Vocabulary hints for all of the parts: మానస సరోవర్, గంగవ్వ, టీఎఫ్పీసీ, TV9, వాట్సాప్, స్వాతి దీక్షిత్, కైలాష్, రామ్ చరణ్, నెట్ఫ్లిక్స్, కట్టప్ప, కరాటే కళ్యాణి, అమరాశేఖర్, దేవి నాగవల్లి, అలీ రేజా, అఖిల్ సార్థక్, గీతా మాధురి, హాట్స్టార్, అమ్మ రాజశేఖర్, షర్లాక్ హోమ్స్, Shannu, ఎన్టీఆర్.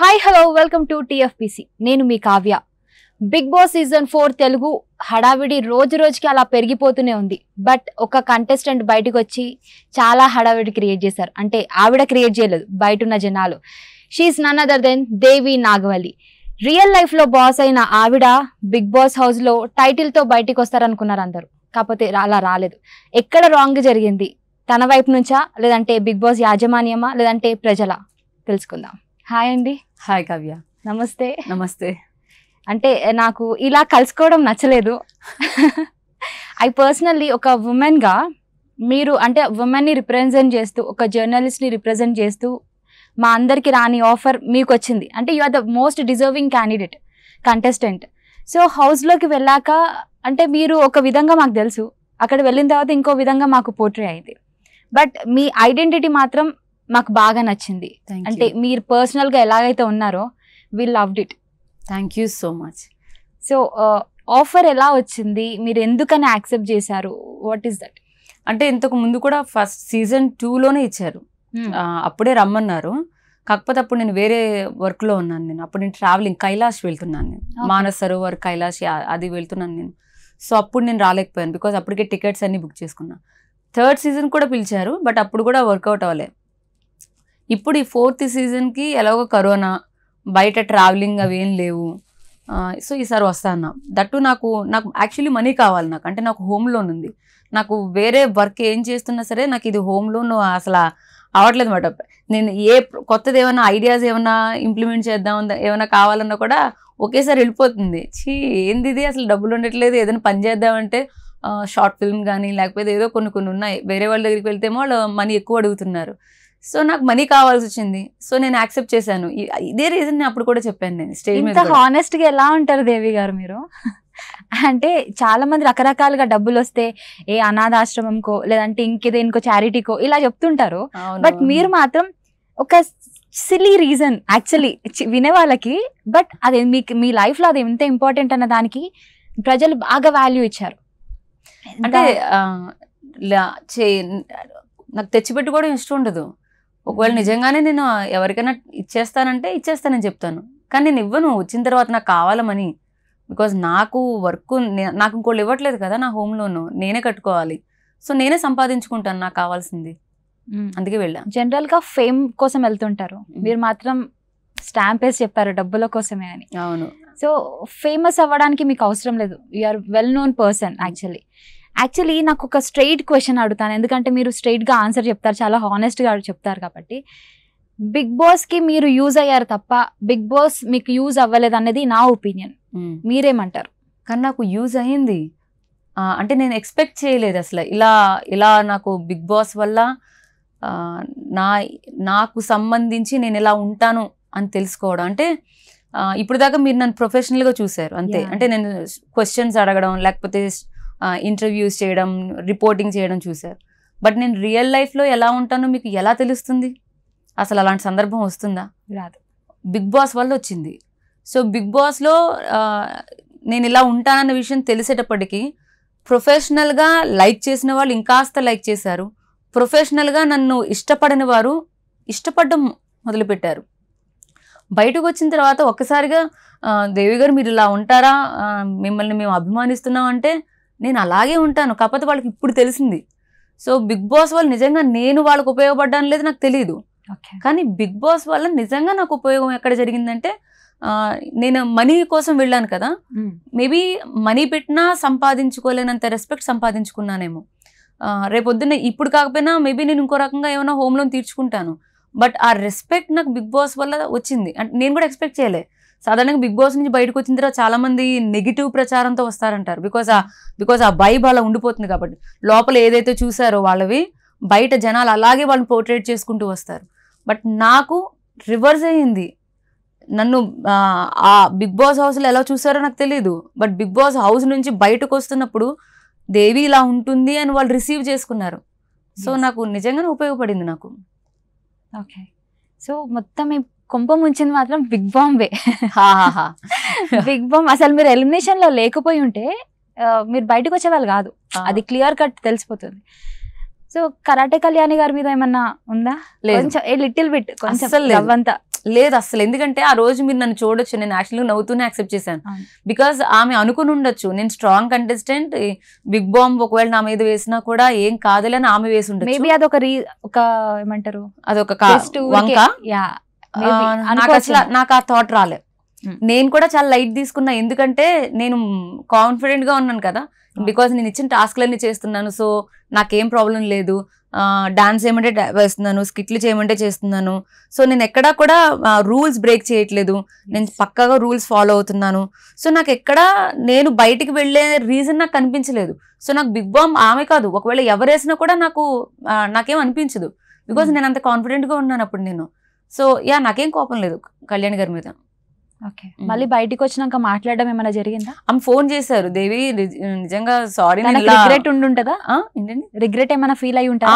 Hi hello welcome to టీఎఫ్పీసీ. నేను మీ Kavya. Bigg boss season 4 Telugu హడావిడి రోజు రోజుకి అలా పెరిగిపోతూనే ఉంది. బట్ ఒక కంటెస్టెంట్ బయటకు వచ్చి చాలా హడావిడి క్రియేట్ చేశారు. అంటే ఆవిడ క్రియేట్ చేయలేదు, బయట ఉన్న జనాలు. She is none other than దేవి నాగవల్లి. Real లైఫ్లో బాస్ అయిన ఆవిడ బిగ్ బాస్ హౌస్లో టైటిల్తో బయటకు వస్తారనుకున్నారు అందరూ. కాకపోతే అలా రాలేదు. ఎక్కడ రాంగ్ జరిగింది? తన వైపు నుంచా, లేదంటే బిగ్ బాస్ యాజమాన్యమా, లేదంటే ప్రజలా? తెలుసుకుందాం. హాయ్ అండి. హాయ్ కావ్య. నమస్తే. నమస్తే. అంటే నాకు ఇలా కలుసుకోవడం నచ్చలేదు. ఐ పర్సనల్లీ ఒక ఉమెన్గా, మీరు అంటే ఉమెన్ని రిప్రజెంట్ చేస్తూ, ఒక జర్నలిస్ట్ని రిప్రజెంట్ చేస్తూ, మా అందరికి రాని ఆఫర్ మీకు వచ్చింది. అంటే you are the most deserving candidate, contestant. So హౌస్లోకి వెళ్ళాక అంటే మీరు ఒక విధంగా మాకు తెలుసు, అక్కడ వెళ్ళిన తర్వాత ఇంకో విధంగా మాకు పోర్ట్రే అయింది. బట్ మీ ఐడెంటిటీ మాత్రం మాకు బాగా నచ్చింది. అంటే మీరు పర్సనల్గా ఎలాగైతే ఉన్నారో, we loved it. Thank you so much. So offer ఎలా వచ్చింది? మీరు ఎందుకని యాక్సెప్ట్ చేశారు? What is that? అంటే ఇంతకు ముందు కూడా ఫస్ట్ సీజన్ 2లోనే ఇచ్చారు. అప్పుడే రమ్మన్నారు. కాకపోతే అప్పుడు నేను వేరే వర్క్లో ఉన్నాను. నేను అప్పుడు నేను ట్రావెలింగ్ కైలాష్ వెళ్తున్నాను. నేను మానస సరోవర్ కైలాష్ అది వెళ్తున్నాను నేను. సో అప్పుడు నేను రాలేకపోయాను, బికాజ్ అప్పటికే టికెట్స్ అన్నీ బుక్ చేసుకున్నా. థర్డ్ సీజన్ కూడా పిలిచారు, బట్ అప్పుడు కూడా వర్కౌట్ అవ్వలేదు. ఇప్పుడు ఈ ఫోర్త్ సీజన్కి ఎలాగో కరోనా, బయట ట్రావెలింగ్ అవి ఏం లేవు. సో ఈసారి వస్తాను. దట్టు నాకు యాక్చువల్లీ మనీ కావాలి. నాకు అంటే నాకు హోమ్ లోన్ ఉంది. నాకు వేరే వర్క్ ఏం చేస్తున్నా సరే నాకు ఇది హోమ్ లోన్ అసలు అవ్వట్లేదు అనమాట. నేను కొత్తది ఏమైనా ఐడియాస్ ఏమైనా ఇంప్లిమెంట్ చేద్దాం ఏమైనా కావాలన్నా కూడా ఒకేసారి వెళ్ళిపోతుంది. చీ ఏంది ఇది, అసలు డబ్బులు ఉండట్లేదు. ఏదైనా పని చేద్దామంటే షార్ట్ ఫిల్మ్ కానీ లేకపోతే ఏదో కొన్ని ఉన్నాయి. వేరే వాళ్ళ దగ్గరికి వెళ్తేమో వాళ్ళు మనీ ఎక్కువ అడుగుతున్నారు. సో నాకు మనీ కావాల్సి వచ్చింది. సో నేను యాక్సెప్ట్ చేశాను. ఇదే రీజన్ నేను అప్పుడు కూడా చెప్పాను. నేను స్టేజ్ మీద హానెస్ట్గా ఎలా ఉంటారు దేవి గారు మీరు? అంటే చాలా మంది రకరకాలుగా డబ్బులు వస్తే ఏ అనాథాశ్రమంకో లేదంటే ఇంకేదేనికో చారిటీకో ఇలా చెప్తుంటారు. బట్ మీరు మాత్రం ఒక సిలీ రీజన్ యాక్చువల్లీ వినే వాళ్ళకి, బట్ అది మీకు మీ లైఫ్లో అది ఎంత ఇంపార్టెంట్ అన్న దానికి ప్రజలు బాగా వాల్యూ ఇచ్చారు. అంటే నాకు తెచ్చిపెట్టుకోవడం ఇష్టం ఉండదు. ఒకవేళ నిజంగానే నేను ఎవరికైనా ఇచ్చేస్తానంటే ఇచ్చేస్తానని చెప్తాను. కానీ నేను ఇవ్వను వచ్చిన తర్వాత నాకు కావాలని. బికాజ్ నాకు వర్క్, నాకు ఇంకోళ్ళు ఇవ్వట్లేదు కదా. నా హోమ్ లోను నేనే కట్టుకోవాలి. సో నేనే సంపాదించుకుంటాను నాకు కావాల్సింది. అందుకే వెళ్ళాను. జనరల్గా ఫేమ్ కోసం వెళ్తుంటారు, మీరు మాత్రం స్టాంప్ వేసి చెప్పారు డబ్బుల కోసమే అని. అవును. సో ఫేమస్ అవ్వడానికి మీకు అవసరం లేదు. You're well known person. Actually నాకు ఒక స్ట్రైట్ క్వశ్చన్ అడుగుతాను, ఎందుకంటే మీరు స్ట్రైట్గా ఆన్సర్ చెప్తారు, చాలా హానెస్ట్గా చెప్తారు కాబట్టి. బిగ్ బాస్కి మీరు యూజ్ అయ్యారు తప్ప బిగ్ బాస్ మీకు యూజ్ అవ్వలేదు అనేది నా ఒపీనియన్. మీరేమంటారు? కానీ నాకు యూజ్ అయ్యింది. అంటే నేను ఎక్స్పెక్ట్ చేయలేదు అసలు ఇలా నాకు బిగ్ బాస్ వల్ల నాకు సంబంధించి నేను ఎలా ఉంటాను అని తెలుసుకోవడం. అంటే ఇప్పుడు దాకా మీరు నన్ను ప్రొఫెషనల్గా చూశారు అంతే. అంటే నేను క్వశ్చన్స్ అడగడం లేకపోతే ఇంటర్వ్యూస్ చేయడం, రిపోర్టింగ్ చేయడం చూశారు. బట్ నేను రియల్ లైఫ్లో ఎలా ఉంటానో మీకు ఎలా తెలుస్తుంది? అసలు అలాంటి సందర్భం వస్తుందా? రాదు. బిగ్ బాస్ వల్ల వచ్చింది. సో బిగ్ బాస్లో నేను ఇలా ఉంటానన్న విషయం తెలిసేటప్పటికీ ప్రొఫెషనల్గా లైక్ చేసిన వాళ్ళు ఇంకాస్త లైక్ చేశారు. ప్రొఫెషనల్గా నన్ను ఇష్టపడని వారు ఇష్టపడడం మొదలుపెట్టారు. బయటకు వచ్చిన తర్వాత ఒక్కసారిగా దేవి గారు మీరు ఇలా ఉంటారా, మిమ్మల్ని మేము అభిమానిస్తున్నాం అంటే నేను అలాగే ఉంటాను. కాకపోతే వాళ్ళకి ఇప్పుడు తెలిసింది. సో బిగ్ బాస్ వల్ల నిజంగా నేను వాళ్ళకు ఉపయోగపడ్డాను లేదు నాకు తెలియదు. కానీ బిగ్ బాస్ వల్ల నిజంగా నాకు ఉపయోగం ఎక్కడ జరిగిందంటే, నేను మనీ కోసం వెళ్ళాను కదా, మేబీ మనీ పెట్టినా సంపాదించుకోలేనంత రెస్పెక్ట్ సంపాదించుకున్నానేమో. రేపొద్దున్న ఇప్పుడు కాకపోయినా మేబీ నేను ఇంకో రకంగా ఏమైనా హోమ్ లోన్ తీర్చుకుంటాను. బట్ ఆ రెస్పెక్ట్ నాకు బిగ్ బాస్ వల్ల వచ్చింది. అంటే నేను కూడా ఎక్స్పెక్ట్ చేయలే. సాధారణంగా బిగ్ బాస్ నుంచి బయటకు వచ్చిన తర్వాత చాలామంది నెగిటివ్ ప్రచారంతో వస్తారంటారు. బికాజ్ ఆ వైబ్ అలా ఉండిపోతుంది కాబట్టి. లోపల ఏదైతే చూసారో వాళ్ళవి బయట జనాలు అలాగే వాళ్ళని పోర్ట్రేట్ చేసుకుంటూ వస్తారు. బట్ నాకు రివర్స్ అయ్యింది. నన్ను ఆ బిగ్ బాస్ హౌస్లో ఎలా చూసారో నాకు తెలియదు. బట్ బిగ్ బాస్ హౌస్ నుంచి బయటకు వస్తున్నప్పుడు దేవి ఇలా ఉంటుంది అని వాళ్ళు రిసీవ్ చేసుకున్నారు. సో నాకు నిజంగానే ఉపయోగపడింది నాకు. ఓకే. సో మొత్తం కుంభం ఉంచింది మాత్రం బిగ్ బాంబే. Big bomb. అసలు మీరు ఎలిమినేషన్ లో లేకపోయి ఉంటే మీరు బయటకు వచ్చేవాళ్ళు కాదు. అది క్లియర్ కట్ తెలిసిపోతుంది. సో కరాటే కళ్యాణి గారి మీద ఏమన్నా ఉందా? Little bit. లేదు అసలు, ఎందుకంటే ఆ రోజు మీరు నన్ను చూడొచ్చు, నేను యాక్చువల్గా నవ్వుతూనే యాక్సెప్ట్ చేశాను. బికాజ్ ఆమె అనుకుని ఉండొచ్చు నేను స్ట్రాంగ్ కంటెస్టెంట్, బిగ్ బాంబ్ ఒకవేళ నా మీద వేసినా కూడా ఏం కాదులేని ఆమె వేసి ఉండొచ్చు. మేబీ అదొక ఏమంటారు అదొక వంక. నాకు అసలు నాకు ఆ థాట్ రాలేదు. నేను కూడా చాలా లైట్ తీసుకున్నా, ఎందుకంటే నేను కాన్ఫిడెంట్ గా ఉన్నాను కదా, బికాజ్ నేను ఇచ్చిన టాస్క్లన్నీ చేస్తున్నాను, సో నాకేం ప్రాబ్లం లేదు. డాన్స్ చేయమంటే వేస్తున్నాను, స్కిట్లు చేయమంటే చేస్తున్నాను, సో నేను ఎక్కడా కూడా రూల్స్ బ్రేక్ చేయట్లేదు, నేను పక్కాగా రూల్స్ ఫాలో అవుతున్నాను. సో నాకు ఎక్కడా నేను బయటికి వెళ్ళే రీజన్ నాకు కనిపించలేదు. సో నాకు బిగ్ బామ్ ఆమె కాదు, ఒకవేళ ఎవరేసినా కూడా నాకేం అనిపించదు, బికాజ్ నేను అంత కాన్ఫిడెంట్ గా ఉన్నాను అప్పుడు నేను. సో యా నాకేం కోపం లేదు కళ్యాణ్ గారి మీద. ఓకే, మళ్ళీ బయటికి వచ్చినాక మాట్లాడడం ఏమైనా జరిగిందా? ఆమె ఫోన్ చేశారు, దేవి నిజంగా సారీ, రిగ్రెట్ ఉంటుందా ఏంటండి, రిగ్రెట్ ఏమైనా ఫీల్ అయ్యి ఉంటా?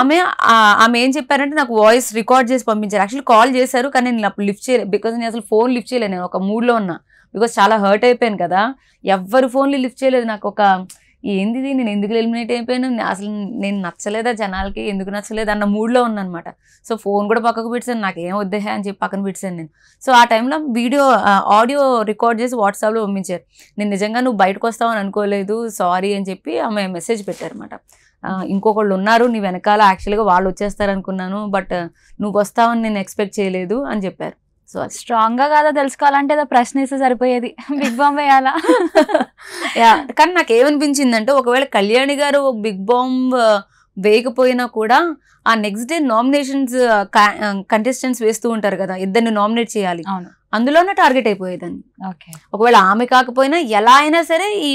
ఆమె ఏం చెప్పారంటే నాకు వాయిస్ రికార్డ్ చేసి పంపించారు. యాక్చువల్లీ కాల్ చేశారు కానీ నేను అప్పుడు లిఫ్ట్ చేయలేదు, బికాజ్ నేను అసలు ఫోన్ లిఫ్ట్ చేయలేదు, నేను ఒక మూడ్లో ఉన్నా, బికాజ్ చాలా హర్ట్ అయిపోయాను కదా, ఎవరు ఫోన్లు లిఫ్ట్ చేయలేదు. నాకు ఒక ఏంది నేను ఎందుకు ఎలిమినేట్ అయిపోయాను, అసలు నేను నచ్చలేదా జనాలకి, ఎందుకు నచ్చలేదు అన్న మూడ్లో ఉన్నా అనమాట. సో ఫోన్ కూడా పక్కకు పెట్టాను, నాకు ఏం వద్దే అని చెప్పి పక్కన పెట్టాను నేను. సో ఆ టైంలో ఆడియో రికార్డ్ చేసి వాట్సాప్లో పంపించారు. నేను నిజంగా నువ్వు బయటకు వస్తావని అనుకోలేదు, సారీ అని చెప్పి ఆమె మెసేజ్ పెట్టారనమాట. ఇంకొకళ్ళు ఉన్నారు నీ వెనకాల, యాక్చువల్గా వాళ్ళు వచ్చేస్తారు అనుకున్నాను, బట్ నువ్వు వస్తావని నేను ఎక్స్పెక్ట్ చేయలేదు అని చెప్పారు. సో స్ట్రాంగ్ గా కాదా తెలుసుకోవాలంటే ఏదో ప్రశ్న ఇస్తే సరిపోయేది, బిగ్ బాంబ్ వేయాలా? కానీ నాకు ఏమనిపించిందంటే ఒకవేళ కళ్యాణి గారు బిగ్ బాంబ్ వేయకపోయినా కూడా ఆ నెక్స్ట్ డే నామినేషన్స్ కంటెస్టెంట్స్ వేస్తూ ఉంటారు కదా, ఇద్దరిని నామినేట్ చేయాలి, అందులోనే టార్గెట్ అయిపోయేదాన్ని. ఒకవేళ ఆమె కాకపోయినా ఎలా అయినా సరే ఈ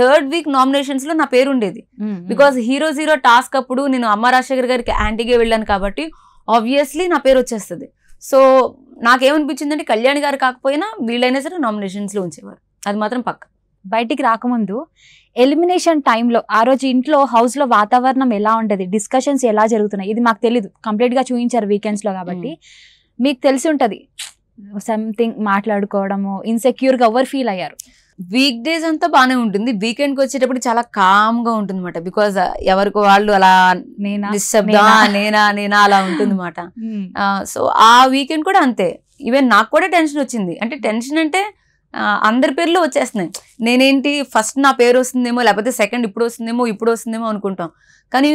థర్డ్ వీక్ నామినేషన్స్ లో నా పేరు ఉండేది, బికాస్ హీరో టాస్క్ అప్పుడు నేను అమ్మ రాజశేఖర్ గారికి యాంటీగా వెళ్ళాను కాబట్టి ఆబ్వియస్లీ నా పేరు వచ్చేస్తుంది. సో నాకేమనిపించిందంటే కళ్యాణి గారు కాకపోయినా వీళ్ళైనా సరే నామినేషన్స్లో ఉంచేవారు, అది మాత్రం పక్క. బయటికి రాకముందు ఎలిమినేషన్ టైంలో ఆ రోజు ఇంట్లో హౌస్లో వాతావరణం ఎలా ఉంటుంది, డిస్కషన్స్ ఎలా జరుగుతున్నాయి, ఇది మాకు తెలీదు, కంప్లీట్గా చూపించారు వీకెండ్స్లో కాబట్టి మీకు తెలిసి ఉంటుంది సంథింగ్ మాట్లాడుకోవడము, ఇన్సెక్యూర్గా ఎవరు ఫీల్ అయ్యారు? వీక్ డేస్ అంతా బాగానే ఉంటుంది, వీకెండ్కి వచ్చేటప్పుడు చాలా కామ్గా ఉంటుంది అనమాట, బికాజ్ ఎవరికి వాళ్ళు అలా నేనా అలా ఉంటుంది అనమాట. సో ఆ వీకెండ్ కూడా అంతే, ఈవెన్ నాకు కూడా టెన్షన్ వచ్చింది, అంటే టెన్షన్ అంటే అందరి పేర్లు వచ్చేస్తున్నాయి, నేనేంటి ఫస్ట్ నా పేరు వస్తుందేమో లేకపోతే సెకండ్ ఇప్పుడు వస్తుందేమో అనుకుంటాం, కానీ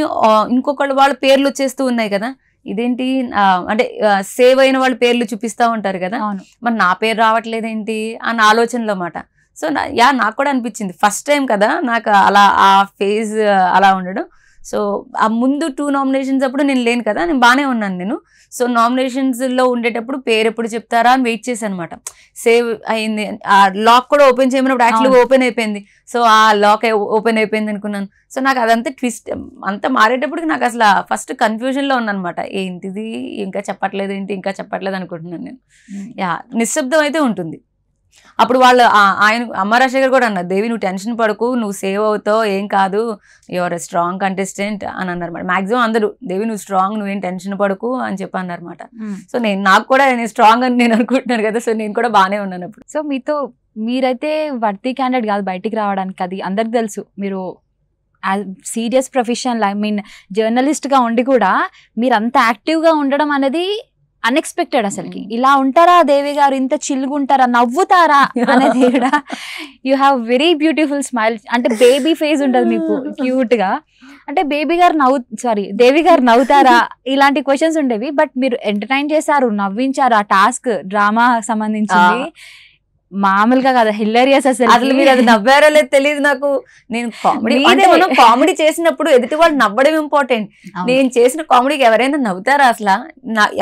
ఇంకొకళ్ళు వాళ్ళ పేర్లు వచ్చేస్తూ ఉన్నాయి కదా, ఇదేంటి అంటే సేవ్ అయిన వాళ్ళ పేర్లు చూపిస్తూ ఉంటారు కదా, మరి నా పేరు రావట్లేదేంటి అన్న ఆలోచనలో అన్నమాట. సో యా నాకు కూడా అనిపించింది ఫస్ట్ టైం కదా నాకు అలా ఆ ఫేజ్ అలా ఉండడం. సో ఆ ముందు 2 నామినేషన్స్ అప్పుడు నేను లేను కదా, నేను బాగానే ఉన్నాను నేను. సో నామినేషన్స్లో ఉండేటప్పుడు పేరు ఎప్పుడు చెప్తారా అని వెయిట్ చేశాను అనమాట. సేవ్ అయింది, ఆ లాక్ కూడా ఓపెన్ చేయమన్నప్పుడు యాక్చువల్గా ఓపెన్ అయిపోయింది, సో ఆ లాక్ ఓపెన్ అయిపోయింది అనుకున్నాను. సో నాకు అదంతా ట్విస్ట్ అంతా మారేటప్పటికి నాకు అసలు ఫస్ట్ కన్ఫ్యూజన్లో ఉన్నానమాట, ఏంటిది ఇంకా చెప్పట్లేదు అనుకుంటున్నాను నేను. యా నిశ్శబ్దం అయితే ఉంటుంది అప్పుడు. వాళ్ళు ఆయన అమ్మ రాజశేఖర్ కూడా అన్నారు, దేవి నువ్వు టెన్షన్ పడకు, నువ్వు సేవ్ అవుతావు, ఏం కాదు, యువర్ స్ట్రాంగ్ కంటెస్టెంట్ అని అన్నారన్నమాట. మాక్సిమం అందరూ దేవి నువ్వు స్ట్రాంగ్, నువ్వేం టెన్షన్ పడకు అని చెప్పి అన్నారన్నమాట. సో నాకు కూడా స్ట్రాంగ్ అని నేను అనుకుంటున్నాను కదా, సో నేను కూడా బాగానే ఉన్నాను అప్పుడు. సో మీరైతే వర్తీ క్యాండిడేట్ కాదు బయటికి రావడానికి, అది అందరికి తెలుసు. మీరు సీరియస్ ప్రొఫెషనల్, జర్నలిస్ట్గా ఉండి కూడా మీరు అంత యాక్టివ్గా ఉండడం అనేది అన్ఎక్స్పెక్టెడ్. అసలుకి ఇలా ఉంటారా దేవి గారు, ఇంత చిల్లుగుంటారా, నవ్వుతారా అనేది కూడా. You have very beautiful smile, అంటే బేబీ ఫేస్ ఉంటుంది మీకు క్యూట్ గా, అంటే దేవి గారు నవ్వుతారా ఇలాంటి క్వశ్చన్స్ ఉండేవి. బట్ మీరు ఎంటర్టైన్ చేశారు, నవ్వించారు, ఆ టాస్క్ డ్రామా సంబంధించింది మామూలుగా కదా, హిల్లరియస్. అసలు మీరు అది నవ్వారో లేదు తెలియదు నాకు. నేను కామెడీ చేసినప్పుడు ఎదుటి వాళ్ళు నవ్వడం ఇంపార్టెంట్. నేను చేసిన కామెడీకి ఎవరైనా నవ్వుతారా అసలు,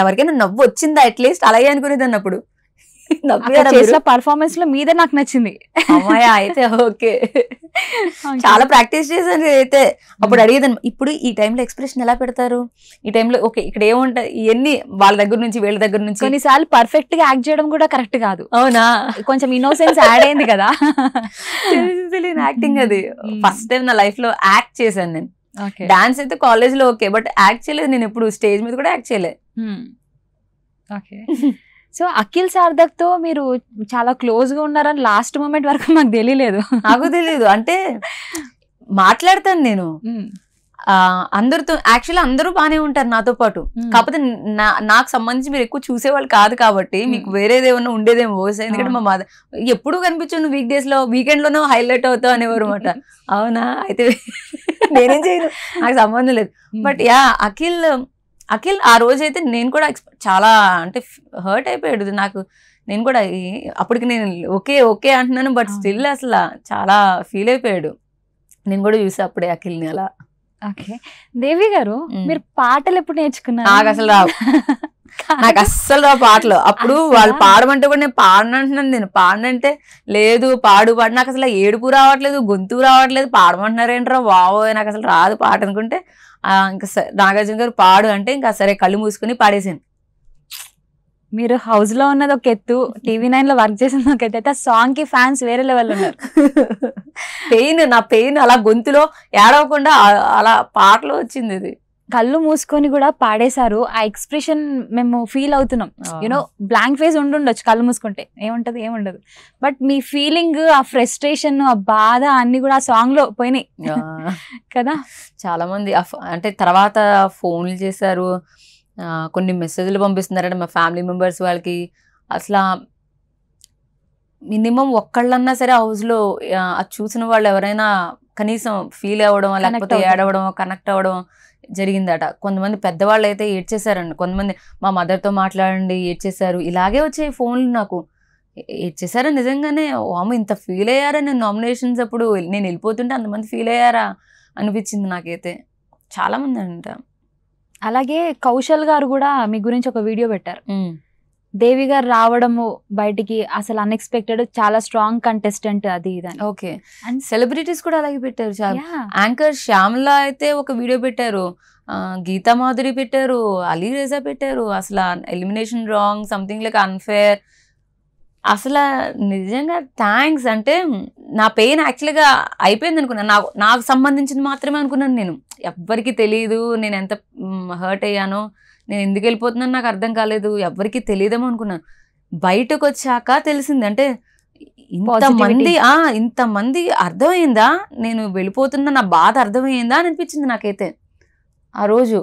ఎవరికైనా నవ్వు వచ్చిందా అట్లీస్ట్ అలాగే అనుకునేది అన్నప్పుడు. పర్ఫార్మెన్స్ లో మీదే నాకు నచ్చింది. అయితే ఓకే, చాలా ప్రాక్టీస్ చేశాను అయితే. అప్పుడు అడిగేదాన్ని, ఇప్పుడు ఈ టైంలో ఎక్స్ప్రెషన్ ఎలా పెడతారు, ఈ టైంలో ఓకే ఇక్కడ ఏముంటాయి, ఇవన్నీ వాళ్ళ దగ్గర నుంచి వీళ్ళ దగ్గర నుంచి. కొన్నిసార్లు పర్ఫెక్ట్ గా యాక్ట్ చేయడం కూడా కరెక్ట్ కాదు. అవునా, కొంచెం ఇన్నోసెన్స్ యాడ్ అయింది కదా, యాక్టింగ్. అది ఫస్ట్ టైం నా లైఫ్ లో యాక్ట్ చేశాను నేను. డాన్స్ అయితే కాలేజ్ లో ఓకే, బట్ యాక్ట్ చేయలేదు నేను ఎప్పుడు, స్టేజ్ మీద కూడా యాక్ట్ చేయలేదు. ఓకే, సో అఖిల్ సార్థక్తో మీరు చాలా క్లోజ్గా ఉన్నారని లాస్ట్ మూమెంట్ వరకు నాకు తెలియలేదు. అంటే మాట్లాడతాను నేను, అందరితో యాక్చువల్లీ అందరూ బానే ఉంటారు నాతో పాటు, కాకపోతే నాకు సంబంధించి మీరు ఎక్కువ చూసేవాళ్ళు కాదు కాబట్టి మీకు వేరేదేమన్నా ఉండేదేమో. ఎందుకంటే మా మాధ ఎప్పుడు కనిపించు వీక్ డేస్ లో వీకెండ్ లోనో హైలైట్ అవుతావు అనేవారు అనమాట. అవునా, అయితే నేనేం చేయను, నాకు సంబంధం లేదు. బట్ యా అఖిల్ ఆ రోజైతే నేను కూడా చాలా అంటే హర్ట్ అయిపోయాడు. నాకు నేను కూడా అప్పటికి నేను ఓకే ఓకే అంటున్నాను, బట్ స్టిల్ అసలు చాలా ఫీల్ అయిపోయాడు. నేను కూడా చూసా అప్పుడే అఖిల్ని అలా. ఓకే దేవి గారు, మీరు పాటలు ఎప్పుడు నేర్చుకున్నారు? నాకు అసలు రావు, నాకు అస్సలు రావు పాటలు. అప్పుడు వాళ్ళు పాడమంటే కూడా నేను పాడనంటున్నాను, నేను పాడనంటే లేదు పాడు. నాకు అసలు ఏడుపు రావట్లేదు, గొంతు రావట్లేదు, పాడమంటున్నారేంట్రా వావో నాకు అసలు రాదు పాట అనుకుంటే, ఇంకా నాగార్జున గారు పాడు అంటే ఇంకా సరే కళ్ళు మూసుకుని పాడేసాను. మీరు హౌస్ లో ఉన్నది ఒక ఎత్తు, TV9 లో వర్క్ చేసిన ఒక ఎత్తు, అయితే ఆ సాంగ్ కి ఫ్యాన్స్ వేరే లెవెల్ ఉన్నారు. పెయిన్, నా పెయిన్ అలా గొంతులో ఏడవకుండా అలా పాటలో వచ్చింది. ఇది కళ్ళు మూసుకొని కూడా పాడేశారు. ఆ ఎక్స్ప్రెషన్ మేము ఫీల్ అవుతున్నాం, యూనో బ్లాంక్ ఫేస్ ఉండొచ్చు, కళ్ళు మూసుకుంటే ఏముంటది, ఏముండదు. బట్ మీ ఫీలింగ్, ఆ ఫ్రస్ట్రేషన్, ఆ బాధ అన్ని కూడా ఆ సాంగ్ లో పోయినాయి కదా. చాలా మంది అంటే తర్వాత ఫోన్లు చేశారు, కొన్ని మెసేజ్లు పంపిస్తున్నారంటే మా ఫ్యామిలీ మెంబర్స్ వాళ్ళకి. అసలు మినిమం ఒక్కళ్ళన్నా సరే హౌస్లో అది చూసిన వాళ్ళు ఎవరైనా కనీసం ఫీల్ అవ్వడం లేకపోతే ఏడవడం కనెక్ట్ అవ్వడం జరిగిందట. కొంతమంది పెద్దవాళ్ళు అయితే ఏడ్చేశారండి, కొంతమంది మా మదర్తో మాట్లాడండి ఏడ్చేశారు. ఇలాగే వచ్చాయి ఫోన్లు నాకు, ఏడ్చేశారా నిజంగానే, వాము ఇంత ఫీల్ అయ్యారా, నేను నామినేషన్స్ అప్పుడు నేను వెళ్ళిపోతుంటే అంతమంది ఫీల్ అయ్యారా అనిపించింది నాకైతే. చాలామంది అంట. అలాగే కౌశల్ గారు కూడా మీ గురించి ఒక వీడియో పెట్టారు. దేవి గారు రావడము బయటికి అసలు అన్ఎక్స్పెక్టెడ్, చాలా స్ట్రాంగ్ కంటెస్టెంట్ అది. ఓకే, అండ్ సెలబ్రిటీస్ కూడా అలాగే పెట్టారు. చాలా యాంకర్ శ్యామల అయితే ఒక వీడియో పెట్టారు, గీతా మాధురి పెట్టారు, అలీ రేజా పెట్టారు. అసలు elimination wrong, something like unfair. అసలు నిజంగా థ్యాంక్స్ అంటే నా పెయిన్ యాక్చువల్గా అయిపోయింది అనుకున్నాను, నాకు సంబంధించింది మాత్రమే అనుకున్నాను నేను. ఎవ్వరికి తెలియదు నేను ఎంత హర్ట్ అయ్యానో, నేను ఎందుకు వెళ్ళిపోతున్నాను నాకు అర్థం కాలేదు, ఎవ్వరికి తెలియదేమో అనుకున్నాను. బయటకు వచ్చాక తెలిసింది. అంటే ఇంతమంది అర్థమైందా నేను వెళ్ళిపోతున్నా, నా బాధ అర్థమైందా అని అనిపించింది నాకైతే ఆ రోజు.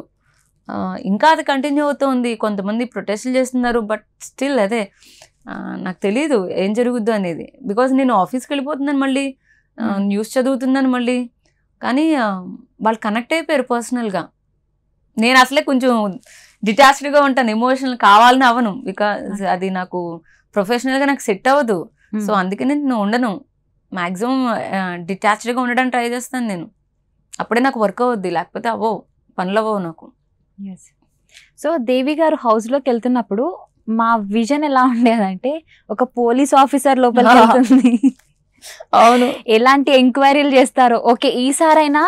ఇంకా అది కంటిన్యూ అవుతుంది, కొంతమంది ప్రొటెస్ట్లు చేస్తున్నారు. బట్ స్టిల్ అదే నాకు తెలియదు ఏం జరుగుద్దు అనేది, బికాజ్ నేను ఆఫీస్కి వెళ్ళిపోతున్నాను, మళ్ళీ న్యూస్ చదువుతున్నాను మళ్ళీ. కానీ వాళ్ళు కనెక్ట్ అయిపోయారు పర్సనల్గా. నేను అసలే కొంచెం డిటాచ్డ్గా ఉంటాను, ఎమోషనల్ కావాలని అవను, బికాజ్ అది నాకు ప్రొఫెషనల్గా నాకు సెట్ అవ్వదు. సో అందుకని నేను ఉండను, మ్యాక్సిమం డిటాచ్డ్గా ఉండడానికి ట్రై చేస్తాను నేను. అప్పుడే నాకు వర్క్ అవుద్ది, లేకపోతే పనులు అవ్వవు నాకు. సో దేవి గారు హౌస్లోకి వెళ్తున్నప్పుడు మా విజన్ ఎలా ఉండేదంటే ఒక పోలీస్ ఆఫీసర్ లోపలికి వెళ్తుంది, అవును ఎలాంటి ఎంక్వైరీలు చేస్తారు, ఓకే ఈసారైనా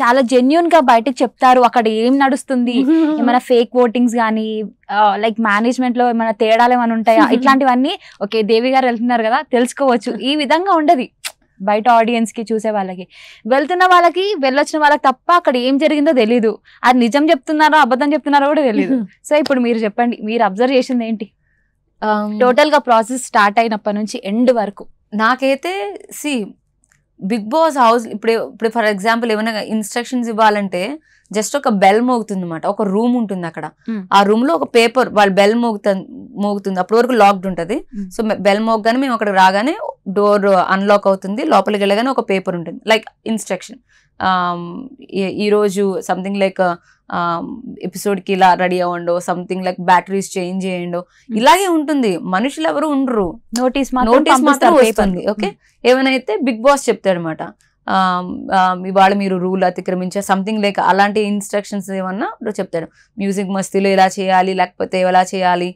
చాలా జెన్యున్ గా బయటకు చెప్తారు అక్కడ ఏం నడుస్తుంది, ఏమైనా ఫేక్ ఓటింగ్స్ కానీ లైక్ మేనేజ్మెంట్ లో ఏమైనా తేడాలు ఏమైనా ఉంటాయా, ఇట్లాంటివన్నీ ఓకే దేవి గారు వెళ్తున్నారు కదా తెలుసుకోవచ్చు. ఈ విధంగా ఉండదు బయట ఆడియన్స్ కి, చూసే వాళ్ళకి. వెళ్తున్న వాళ్ళకి, వెళ్ళొచ్చిన వాళ్ళకి తప్ప అక్కడ ఏం జరిగిందో తెలీదు, అది నిజం చెప్తున్నారో అబద్ధం చెప్తున్నారో కూడా తెలీదు. సో ఇప్పుడు మీరు చెప్పండి, మీరు అబ్జర్వ్ చేసింది ఏంటి టోటల్ గా ప్రాసెస్ స్టార్ట్ అయినప్పటి నుంచి ఎండ్ వరకు? నాకైతే సి బిగ్ బాస్ హౌస్ ఇప్పుడు ఫర్ ఎగ్జాంపుల్ ఏమైనా ఇన్స్ట్రక్షన్స్ ఇవ్వాలంటే జస్ట్ ఒక బెల్ మోగుతుంది అనమాట. ఒక రూమ్ ఉంటుంది, అక్కడ ఆ రూమ్ లో ఒక పేపర్, వాళ్ళు బెల్ మోగుతుంది, అప్పటి వరకు లాక్డ్ ఉంటుంది. సో బెల్ మోగ్గానే మేము అక్కడ రాగానే డోర్ అన్లాక్ అవుతుంది, లోపలికి వెళ్ళగానే ఒక పేపర్ ఉంటుంది లైక్ ఇన్స్ట్రక్షన్, ఈరోజు సంథింగ్ లైక్ ఎపిసోడ్కి ఇలా రెడీ అవ్వండో, సంథింగ్ లైక్ బ్యాటరీస్ చేంజ్ చేయండో, ఇలాగే ఉంటుంది. మనుషులు ఎవరు ఉండరు, నోటీస్ మాత్రం వస్తుంది. ఓకే, ఏమైనా బిగ్ బాస్ చెప్తాడు అనమాట, ఇవాళ మీరు రూల్ అతిక్రమించే సంథింగ్ లైక్ అలాంటి ఇన్స్ట్రక్షన్స్ ఏమన్నా చెప్తాడు. మ్యూజిక్ మస్తీలో ఇలా చేయాలి, లేకపోతే ఎలా చేయాలి,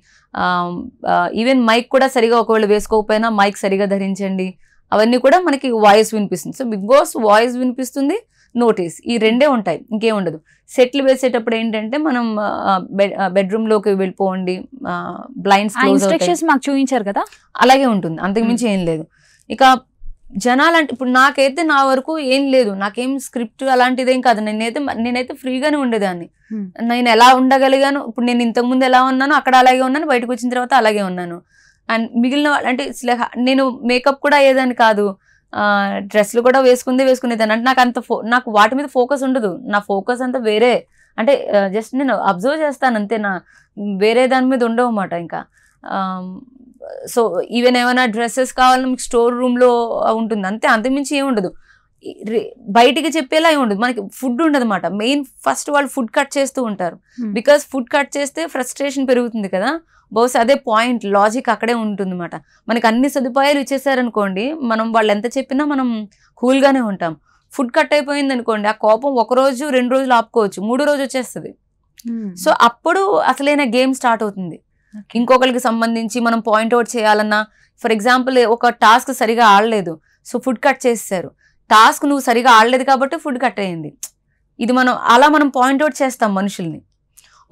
ఈవెన్ మైక్ కూడా సరిగా ఒకవేళ వేసుకోకపోయినా మైక్ సరిగా ధరించండి, అవన్నీ కూడా మనకి వాయిస్ వినిపిస్తుంది. సో బిగ్ బాస్ వాయిస్ వినిపిస్తుంది, నోటీస్, ఈ రెండే ఉంటాయి, ఇంకేం ఉండదు. సెట్లు వేసేటప్పుడు ఏంటంటే మనం బెడ్రూమ్లోకి వెళ్ళిపోండి, బ్లైండ్స్ ఇన్స్ట్రక్షన్స్ మాకు చూపించారు కదా అలాగే ఉంటుంది, అంతకుమించి ఏం లేదు. ఇక జనాలంటే ఇప్పుడు నాకైతే నా వరకు ఏం లేదు, నాకేం స్క్రిప్ట్ అలాంటిదేం కాదు. నేనైతే ఫ్రీగానే ఉండేదాన్ని, నేను ఎలా ఉండగలిగాను. ఇప్పుడు నేను ఇంతకుముందు ఎలా ఉన్నాను అక్కడ అలాగే ఉన్నాను, బయటకు వచ్చిన తర్వాత అలాగే ఉన్నాను. అండ్ మిగిలిన అంటే నేను మేకప్ కూడా అయ్యేదాన్ని కాదు, డ్రెస్లు కూడా వేసుకునేదాన్ని. అంటే నాకు అంత నాకు వాటి మీద ఫోకస్ ఉండదు, నా ఫోకస్ అంతా వేరే, అంటే జస్ట్ నేను అబ్జర్వ్ చేస్తాను అంతే, నా వేరే దాని మీద ఉండవు అన్నమాట. ఇంకా సో ఈవెన్ ఏమైనా డ్రెస్సెస్ కావాలన్నా మీకు స్టోర్ రూమ్లో ఉంటుంది అంతే, అంతకుమించి ఏమి ఉండదు, బయటికి చెప్పేలా ఏమి ఉండదు. మనకి ఫుడ్ ఉండదు అన్నమాట మెయిన్. ఫస్ట్ వాళ్ళు ఫుడ్ కట్ చేస్తూ ఉంటారు, బికాస్ ఫుడ్ కట్ చేస్తే ఫ్రస్ట్రేషన్ పెరుగుతుంది కదా, బహుశా అదే పాయింట్, లాజిక్ అక్కడే ఉంటుంది అన్నమాట. మనకి అన్ని సదుపాయాలు ఇచ్చేసారనుకోండి, మనం వాళ్ళు ఎంత చెప్పినా మనం కూల్గానే ఉంటాం. ఫుడ్ కట్ అయిపోయింది అనుకోండి, ఆ కోపం ఒకరోజు 2 రోజులు ఆపుకోవచ్చు, 3వ రోజు వచ్చేస్తుంది. సో అప్పుడు అసలైన గేమ్ స్టార్ట్ అవుతుంది. ఇంకొకరికి సంబంధించి మనం పాయింట్అవుట్ చేయాలన్నా, ఫర్ ఎగ్జాంపుల్ ఒక టాస్క్ సరిగా ఆడలేదు, సో ఫుడ్ కట్ చేసేసారు, టాస్క్ నువ్వు సరిగా ఆడలేదు కాబట్టి ఫుడ్ కట్ అయ్యింది, ఇది మనం అలా మనం పాయింట్అవుట్ చేస్తాం మనుషుల్ని.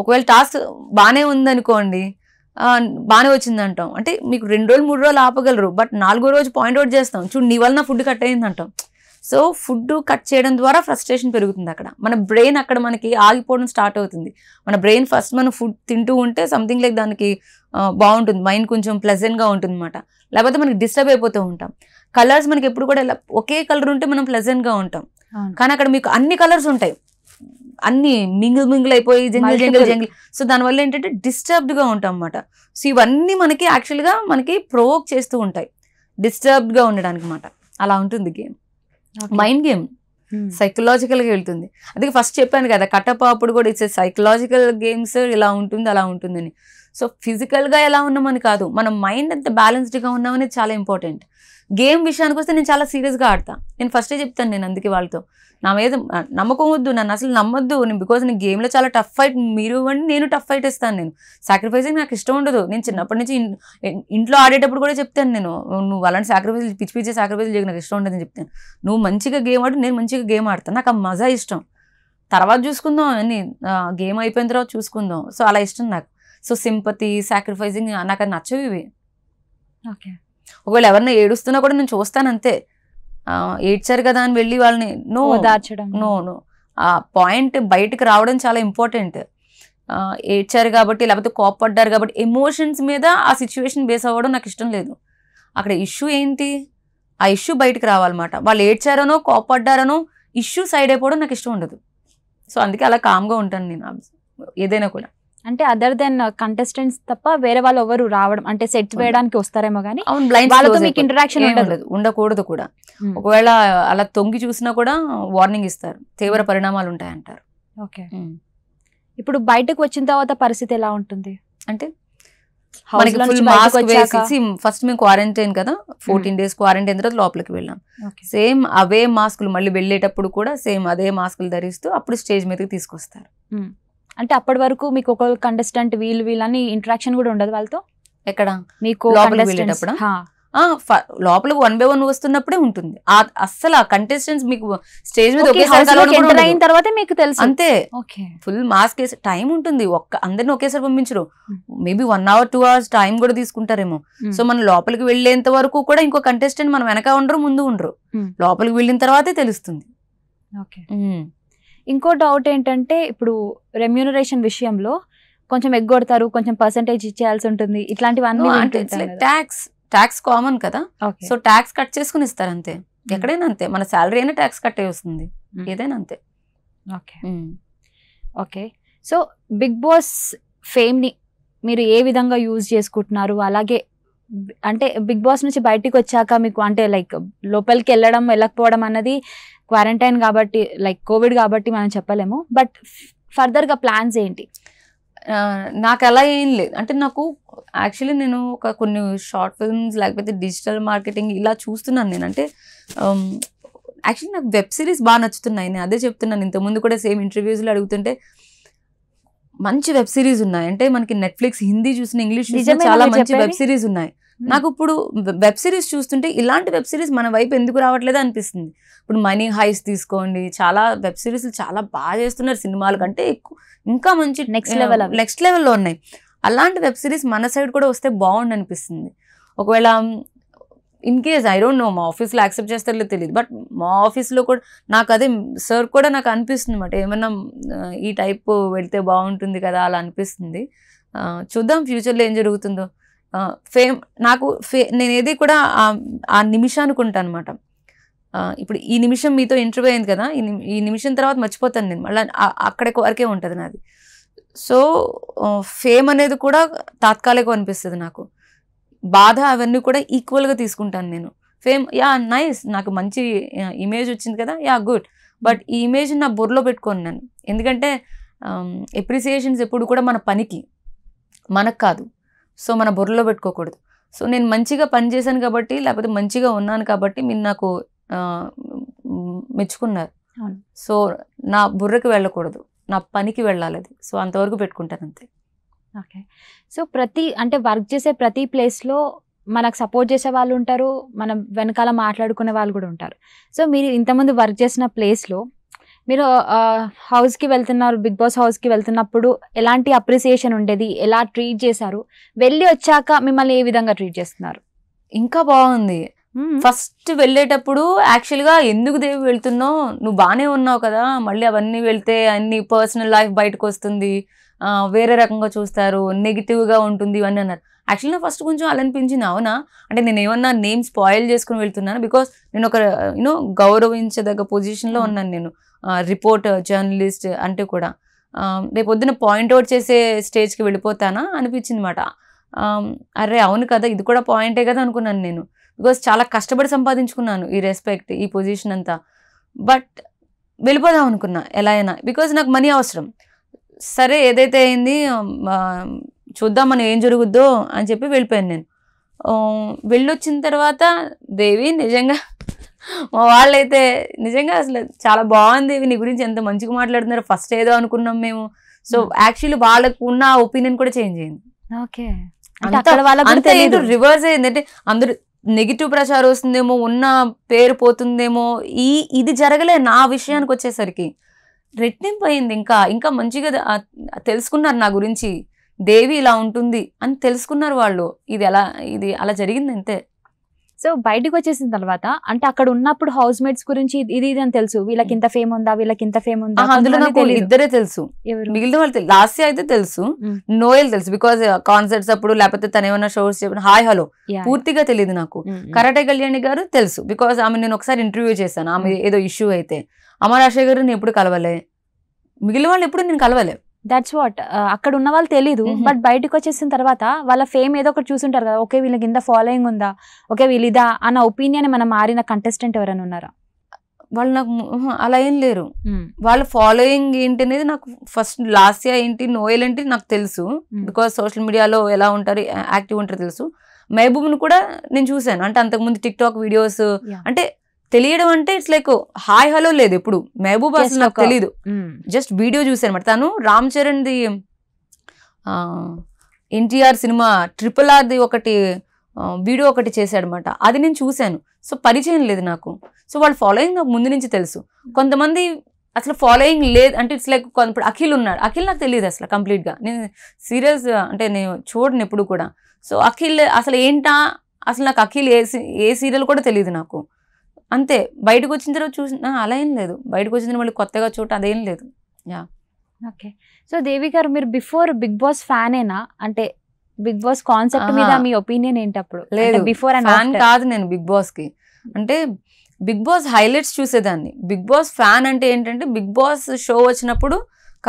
ఒకవేళ టాస్క్ బాగానే ఉందనుకోండి, బాగానే వచ్చింది అంటాం, అంటే మీకు 2 రోజులు 3 రోజులు ఆపగలరు, బట్ 4వ రోజు పాయింట్అవుట్ చేస్తాం, చూడు నీ వల్ల ఫుడ్ కట్ అయ్యింది అంటాం. సో ఫుడ్ కట్ చేయడం ద్వారా ఫ్రస్ట్రేషన్ పెరుగుతుంది, అక్కడ మన బ్రెయిన్ అక్కడ మనకి ఆగిపోవడం స్టార్ట్ అవుతుంది. మన బ్రెయిన్ ఫస్ట్ మనం ఫుడ్ తింటూ ఉంటే సంథింగ్ లైక్ దానికి బాగుంటుంది, మైండ్ కొంచెం ప్లెజెంట్గా ఉంటుంది అనమాట. లేకపోతే మనకి డిస్టర్బ్ అయిపోతూ ఉంటాం. కలర్స్ మనకి ఎప్పుడు కూడా ఇలా ఒకే కలర్ ఉంటే మనం ప్లెజెంట్గా ఉంటాం, కానీ అక్కడ మీకు అన్ని కలర్స్ ఉంటాయి, అన్ని మింగిల్ అయిపోయి జంగిల్. సో దానివల్ల ఏంటంటే డిస్టర్బ్డ్గా ఉంటాం అన్నమాట. సో ఇవన్నీ మనకి యాక్చువల్గా మనకి ప్రొవోక్ చేస్తూ ఉంటాయి డిస్టర్బ్డ్గా ఉండడానికి అన్నమాట. అలా ఉంటుంది గేమ్, మైండ్ గేమ్, సైకలాజికల్గా వెళ్తుంది. అందుకే ఫస్ట్ చెప్పాను కదా కట్టప్ప అప్పుడు కూడా ఇట్స్ సైకలాజికల్ గేమ్స్, ఇలా ఉంటుంది అలా ఉంటుందని. సో ఫిజికల్గా ఎలా ఉన్నామని కాదు, మన మైండ్ ఎంత బ్యాలెన్స్డ్గా ఉన్నామని చాలా ఇంపార్టెంట్. గేమ్ విషయానికి వస్తే నేను చాలా సీరియస్గా ఆడతాను, నేను ఫస్టే చెప్తాను. నేను అందుకే వాళ్ళతో నా మీద నమ్మకం వద్దు, నన్ను అసలు నమ్మొద్దు, నేను బికాజ్ నేను గేమ్లో చాలా టఫ్ ఫైట్ మీరు ఇవ్వండి, నేను టఫ్ ఫైట్ ఇస్తాను, నేను సాక్రిఫైసింగ్ నాకు ఇష్టం ఉండదు. నేను చిన్నప్పటి నుంచి ఇంట్లో ఆడేటప్పుడు కూడా చెప్తాను, నేను నువ్వు అలాంటి సాక్రిఫైస్ పిచ్చి సాక్రిఫైస్ చేయకు, నాకు ఇష్టం ఉండదు అని చెప్తాను. నువ్వు మంచిగా గేమ్ ఆడు, నేను మంచిగా గేమ్ ఆడతాను, నాకు ఆ మజా ఇష్టం, తర్వాత చూసుకుందాం అని, గేమ్ అయిపోయిన తర్వాత చూసుకుందాం, సో అలా ఇష్టం నాకు. సో సింపతి సాక్రిఫైసింగ్ నాకు అది నచ్చవు ఇవి. ఓకే, ఒకవేళ ఎవరిని ఏడుస్తున్నా కూడా నేను చూస్తాను అంతే, ఏడ్చారు కదా అని వెళ్ళి వాళ్ళని నో దాచడం, నో ఆ పాయింట్ బయటకు రావడం చాలా ఇంపార్టెంట్. ఏడ్చారు కాబట్టి, లేకపోతే కోపడ్డారు కాబట్టి, ఎమోషన్స్ మీద ఆ సిచ్యువేషన్ బేస్ అవ్వడం నాకు ఇష్టం లేదు. అక్కడ ఇష్యూ ఏంటి, ఆ ఇష్యూ బయటకు రావాలన్నమాట. వాళ్ళు ఏడ్చారనో కోపడ్డారనో ఇష్యూ సైడ్ అయిపోవడం నాకు ఇష్టం ఉండదు. సో అందుకే అలా కామ్గా ఉంటాను నేను ఏదైనా కూడా. అంటే అదర్ దెన్ కంటెస్టెంట్స్ తప్ప వేరే వాళ్ళు ఎవరు రావడం, అంటే సెట్ వేయడానికి వస్తారేమో కానీ వాళ్ళతో మీకు ఇంటరాక్షన్ ఉండకూడదు కూడా. ఒకవేళ అలా తొంగి చూసినా కూడా వార్నింగ్ ఇస్తారు, తీవ్ర పరిణామాలు ఉంటాయంటారు. ఓకే, ఇప్పుడు బయటకు వచ్చిన తర్వాత పరిస్థితి ఎలా ఉంటుంది అంటే, ఫస్ట్ మేము క్వారంటైన్ కదా, 14 డేస్ క్వారంటైన్ తర్వాత లోపలికి వెళ్ళాం. సేమ్ అవే మాస్కులు మళ్ళీ వెళ్ళేటప్పుడు కూడా సేమ్ అదే మాస్కులు ధరిస్తూ అప్పుడు స్టేజ్ మీదకి తీసుకొస్తారు. అంటే అప్పటి వరకు మీకు ఒక కంటెస్టెంట్ వీళ్ళని ఇంటరాక్షన్ కూడా ఉండదు వాళ్ళతో. ఎక్కడ మీకు లోపల 1 బై 1 వస్తున్నప్పుడే ఉంటుంది అస్సలు. ఆ కంటెస్టెంట్స్ మీకు స్టేజ్ మీద అయిన తర్వాత మీకు తెలుసు అంతే. ఫుల్ మాస్క్ వేసి టైం ఉంటుంది, అందరిని ఒకేసారి పంపించరు, మేబీ 1 అవర్ 2 అవర్స్ టైం కూడా తీసుకుంటారేమో. సో మనం లోపలికి వెళ్ళేంత వరకు కూడా ఇంకో కంటెస్టెంట్ మనం వెనక ఉండరు, ముందు ఉండరు, లోపలికి వెళ్ళిన తర్వాతే తెలుస్తుంది. ఓకే, ఇంకో డౌట్ ఏంటంటే ఇప్పుడు రెమ్యూనరేషన్ విషయంలో కొంచెం ఎగ్గొడతారు, కొంచెం పర్సెంటేజ్ ఇచ్చేయాల్సి ఉంటుంది, ఇట్లాంటివన్నీ ట్యాక్స్ కామన్ కదా. సో ట్యాక్స్ కట్ చేసుకుని ఇస్తారు అంతే, ఎక్కడైనా అంతే, మన సాలరీ అయినా ట్యాక్స్ కట్ అయ్యి వస్తుంది ఏదైనా అంతే. Okay okay, so big boss ఫేమ్ని మీరు ఏ విధంగా యూజ్ చేసుకుంటున్నారు, అలాగే అంటే బిగ్ బాస్ నుంచి బయటికి వచ్చాక మీకు అంటే లైక్ లోపలికి వెళ్ళడం వెళ్ళకపోవడం అన్నది క్వారంటైన్ కాబట్టి లైక్ కోవిడ్ కాబట్టి మనం చెప్పలేము, బట్ ఫర్దర్గా ప్లాన్స్ ఏంటి? నాకు అలా ఏం లేదు, అంటే నాకు యాక్చువల్లీ నేను ఒక కొన్ని షార్ట్ ఫిల్మ్స్ లేకపోతే డిజిటల్ మార్కెటింగ్ ఇలా చూస్తున్నాను నేను. అంటే యాక్చువల్లీ నాకు వెబ్ సిరీస్ బాగా నచ్చుతున్నాయి, నేను అదే చెప్తున్నాను ఇంతకుముందు కూడా సేమ్ ఇంటర్వ్యూస్లో అడుగుతుంటే. మంచి వెబ్ సిరీస్ ఉన్నాయి, అంటే మనకి నెట్ఫ్లిక్స్ హిందీ చూసిన ఇంగ్లీష్ చూసిన చాలా మంచి వెబ్ సిరీస్ ఉన్నాయి. నాకు ఇప్పుడు వెబ్ సిరీస్ చూస్తుంటే ఇలాంటి వెబ్ సిరీస్ మన వైపు ఎందుకు రావట్లేదు అనిపిస్తుంది. ఇప్పుడు మనీ హైస్ తీసుకోండి, చాలా వెబ్ సిరీస్లు చాలా బాగా చేస్తున్నారు సినిమాల కంటే ఎక్కువ, ఇంకా మంచి నెక్స్ట్ లెవెల్లో ఉన్నాయి. అలాంటి వెబ్ సిరీస్ మన సైడ్ కూడా వస్తే బాగుండు అనిపిస్తుంది. ఒకవేళ in case I don't know మా ఆఫీస్లో యాక్సెప్ట్ చేస్తారో తెలియదు, బట్ మా ఆఫీస్లో కూడా నాకు అదే సార్ కూడా నాకు అనిపిస్తుంది అన్నమాట, ఏమన్నా ఈ టైప్ వెళ్తే బాగుంటుంది కదా అలా అనిపిస్తుంది. చూద్దాం ఫ్యూచర్లో ఏం జరుగుతుందో. ఫేమ్ నాకు నేనేది కూడా ఆ నిమిషానికి ఉంటాను అనమాట. ఇప్పుడు ఈ నిమిషం మీతో ఇంటర్వ్యూ అయింది కదా, ఈ నిమిషం తర్వాత మర్చిపోతాను నేను, మళ్ళీ అక్కడికి వరకే ఉంటుంది నాది. సో ఫేమ్ అనేది కూడా తాత్కాలికం అనిపిస్తుంది నాకు, బాధ అవన్నీ కూడా ఈక్వల్గా తీసుకుంటాను నేను. ఫేమ్ యా నైస్, నాకు మంచి ఇమేజ్ వచ్చింది కదా, యా గుడ్, బట్ ఈ ఇమేజ్ నా బుర్రలో పెట్టుకోను నేను. ఎందుకంటే ఎప్రిసియేషన్స్ ఎప్పుడు కూడా మన పనికి, మనకు కాదు. సో మన బుర్రలో పెట్టుకోకూడదు. సో నేను మంచిగా పనిచేశాను కాబట్టి, లేకపోతే మంచిగా ఉన్నాను కాబట్టి మీరు నాకు మెచ్చుకున్నారు. సో నా బుర్రకి వెళ్ళకూడదు, నా పనికి వెళ్ళాలి అది. సో అంతవరకు పెట్టుకుంటాను అంతే. ఓకే. సో ప్రతి అంటే వర్క్ చేసే ప్రతి ప్లేస్లో మనకు సపోర్ట్ చేసే వాళ్ళు ఉంటారు, మనం వెనకాల మాట్లాడుకునే వాళ్ళు కూడా ఉంటారు. సో మీరు ఇంతమంది వర్క్ చేసిన ప్లేస్లో మీరు హౌస్కి వెళ్తున్నారు, బిగ్ బాస్ హౌస్కి వెళ్తున్నప్పుడు ఎలాంటి అప్రిసియేషన్ ఉండేది, ఎలా ట్రీట్ చేశారు, వెళ్ళి వచ్చాక మిమ్మల్ని ఏ విధంగా ట్రీట్ చేస్తున్నారు? ఇంకా బాగుంది. ఫస్ట్ వెళ్ళేటప్పుడు యాక్చువల్గా ఎందుకు దేవి వెళ్తున్నావు, నువ్వు బాగానే ఉన్నావు కదా, మళ్ళీ అవన్నీ వెళ్తే అన్ని పర్సనల్ లైఫ్ బయటకు వస్తుంది, వేరే రకంగా చూస్తారు, నెగిటివ్గా ఉంటుంది ఇవన్నీ అన్నారు. యాక్చువల్లీ నా ఫస్ట్ కొంచెం అలా అనిపించింది, అవునా అంటే నేను ఏమన్నా నేమ్ స్పాయిల్ చేసుకుని వెళ్తున్నాను, బికాస్ నేను ఒక యూనో గౌరవించదగ్గ పొజిషన్లో ఉన్నాను, నేను రిపోర్టర్ జర్నలిస్ట్ అంటే కూడా రేపు పొద్దున పాయింట్అవుట్ చేసే స్టేజ్కి వెళ్ళిపోతానా అనిపించింది మాట. అరే అవును కదా, ఇది కూడా పాయింటే కదా అనుకున్నాను నేను, బికాస్ చాలా కష్టపడి సంపాదించుకున్నాను ఈ రెస్పెక్ట్, ఈ పొజిషన్ అంతా. బట్ వెళ్ళిపోదాం అనుకున్నా ఎలా అయినా, బికాజ్ నాకు మనీ అవసరం. సరే ఏదైతే అయింది చూద్దాం మనం ఏం జరుగుద్దో అని చెప్పి వెళ్ళిపోయాను నేను. వెళ్ళొచ్చిన తర్వాత దేవి నిజంగా మా వాళ్ళైతే నిజంగా అసలు చాలా బాగుంది, నీ గురించి ఎంత మంచిగా మాట్లాడుతున్నారు, ఫస్ట్ ఏదో అనుకున్నాం మేము. సో యాక్చువల్లీ వాళ్ళకు ఉన్న ఒపీనియన్ కూడా చేంజ్ అయింది. ఓకే, అంతా ఏంటో రివర్స్ అయింది. అంటే అందరూ నెగిటివ్ ప్రచారం వస్తుందేమో, ఉన్న పేరు పోతుందేమో, ఇది జరగలే నా విషయానికి వచ్చేసరికి రెట్టింపు అయింది. ఇంకా మంచిగా తెలుసుకున్నారు నా గురించి, దేవి ఇలా ఉంటుంది అని తెలుసుకున్నారు వాళ్ళు. ఇది అలా జరిగింది అంతే. సో బయటకు వచ్చేసిన తర్వాత అంటే అక్కడ ఉన్నప్పుడు హౌస్ మేట్స్ గురించి ఇది ఇది అని తెలుసు, వీళ్ళకి ఇంత ఫేమ్ ఉందా, వీళ్ళకి ఇంత ఫేమ్ ఉందా, అందులో నాకు ఇద్దరే తెలుసు, మిగిలిన వాళ్ళు లాస్ట్ అయితే తెలుసు. నోయల్ తెలుసు, బికాజ్ కాన్సర్ట్స్ అప్పుడు లేకపోతే తన ఏమైనా షోస్ చెప్పిన హాయ్ హలో పూర్తిగా తెలియదు నాకు. కరాటే కళ్యాణి గారు తెలుసు, బికాజ్ ఆమె నేను ఒకసారి ఇంటర్వ్యూ చేశాను, ఆమె ఏదో ఇష్యూ అయితే. అమర్ ఆశయ గారు నేను ఎప్పుడు కలవలే, మిగిలిన వాళ్ళు ఎప్పుడు నేను కలవలే. దట్స్ వాట్, అక్కడ ఉన్న వాళ్ళు తెలీదు. బట్ బయటకు వచ్చేసిన తర్వాత వాళ్ళ ఫేమ్ ఏదో ఒకటి చూసుంటారు కదా, ఓకే వీళ్ళకి ఇంత ఫాలోయింగ్ ఉందా, ఓకే వీళ్ళిదా అన్న ఒపీనియన్ మనం మారిన కంటెస్టెంట్ ఎవరైనా ఉన్నారా? వాళ్ళు నాకు అలా ఏం లేరు. వాళ్ళ ఫాలోయింగ్ ఏంటి అనేది నాకు ఫస్ట్ లాస్ట్ ఇయర్ ఏంటి నోయల్ ఏంటి నాకు తెలుసు, బికాస్ సోషల్ మీడియాలో ఎలా ఉంటారు, యాక్టివ్ ఉంటారు తెలుసు. మహబూబ్ను కూడా నేను చూశాను, అంటే అంతకుముందు టిక్ టాక్ వీడియోస్ అంటే తెలియడం అంటే ఇట్స్ లైక్ హాయ్ హలో లేదు ఎప్పుడు. మహబూబ్ అసలు నాకు తెలీదు, జస్ట్ వీడియో చూసాను అనమాట. తను రామ్ చరణ్ ది ఎన్టీఆర్ సినిమా ట్రిపుల్ ఆర్ది ఒకటి వీడియో ఒకటి చేశాడు అనమాట, అది నేను చూశాను. సో పరిచయం లేదు నాకు. సో వాళ్ళ ఫాలోయింగ్ నాకు ముందు నుంచి తెలుసు. కొంతమంది అసలు ఫాలోయింగ్ లేదు అంటే ఇట్స్ లైక్ అఖిల్ ఉన్నాడు, అఖిల్ నాకు తెలియదు అసలు కంప్లీట్గా, నేను సీరియస్ అంటే నేను చూడను ఎప్పుడు కూడా. సో అఖిల్ అసలు ఏంటా, అసలు నాకు అఖిల్ ఏ సీరియల్ కూడా తెలియదు నాకు అంతే. బయటకు వచ్చిన తర్వాత చూసిన అలా ఏం లేదు, బయటకు వచ్చిన మళ్ళీ కొత్తగా చూడటం అదేం లేదు. Yeah okay. సో దేవి గారు మీరు బిఫోర్ బిగ్ బాస్ ఫ్యానేనా? అంటే బిగ్ బాస్ కాన్సెప్ట్ మీద మీ ఒపీనియన్ ఏంటి అప్పుడు? లేదు బిఫోర్ ఫ్యాన్ కాదు నేను బిగ్ బాస్కి, అంటే బిగ్ బాస్ హైలైట్స్ చూసేదాన్ని. బిగ్ బాస్ ఫ్యాన్ అంటే ఏంటంటే బిగ్ బాస్ షో వచ్చినప్పుడు